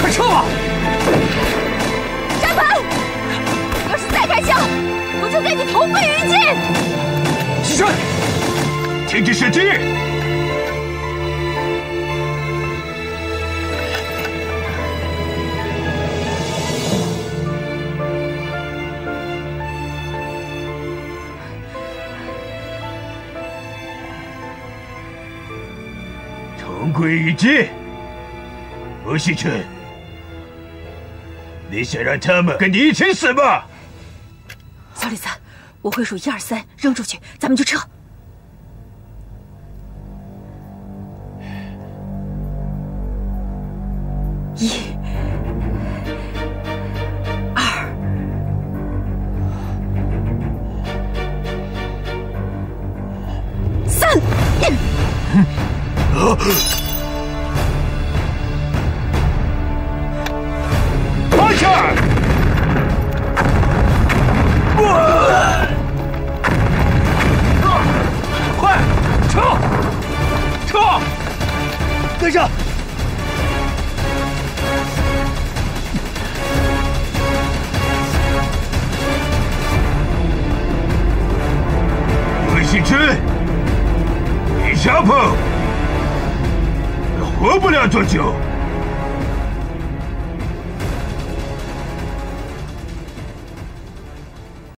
快撤吧！张鹏，要是再开枪，我就跟你同归于尽！喜春，停止射击！同归于尽。 何喜春，你想让他们跟你一起死吗？小李子，我会数一二三，扔出去，咱们就撤。一、二、三。喜之恩，李霞鹏活不了多久。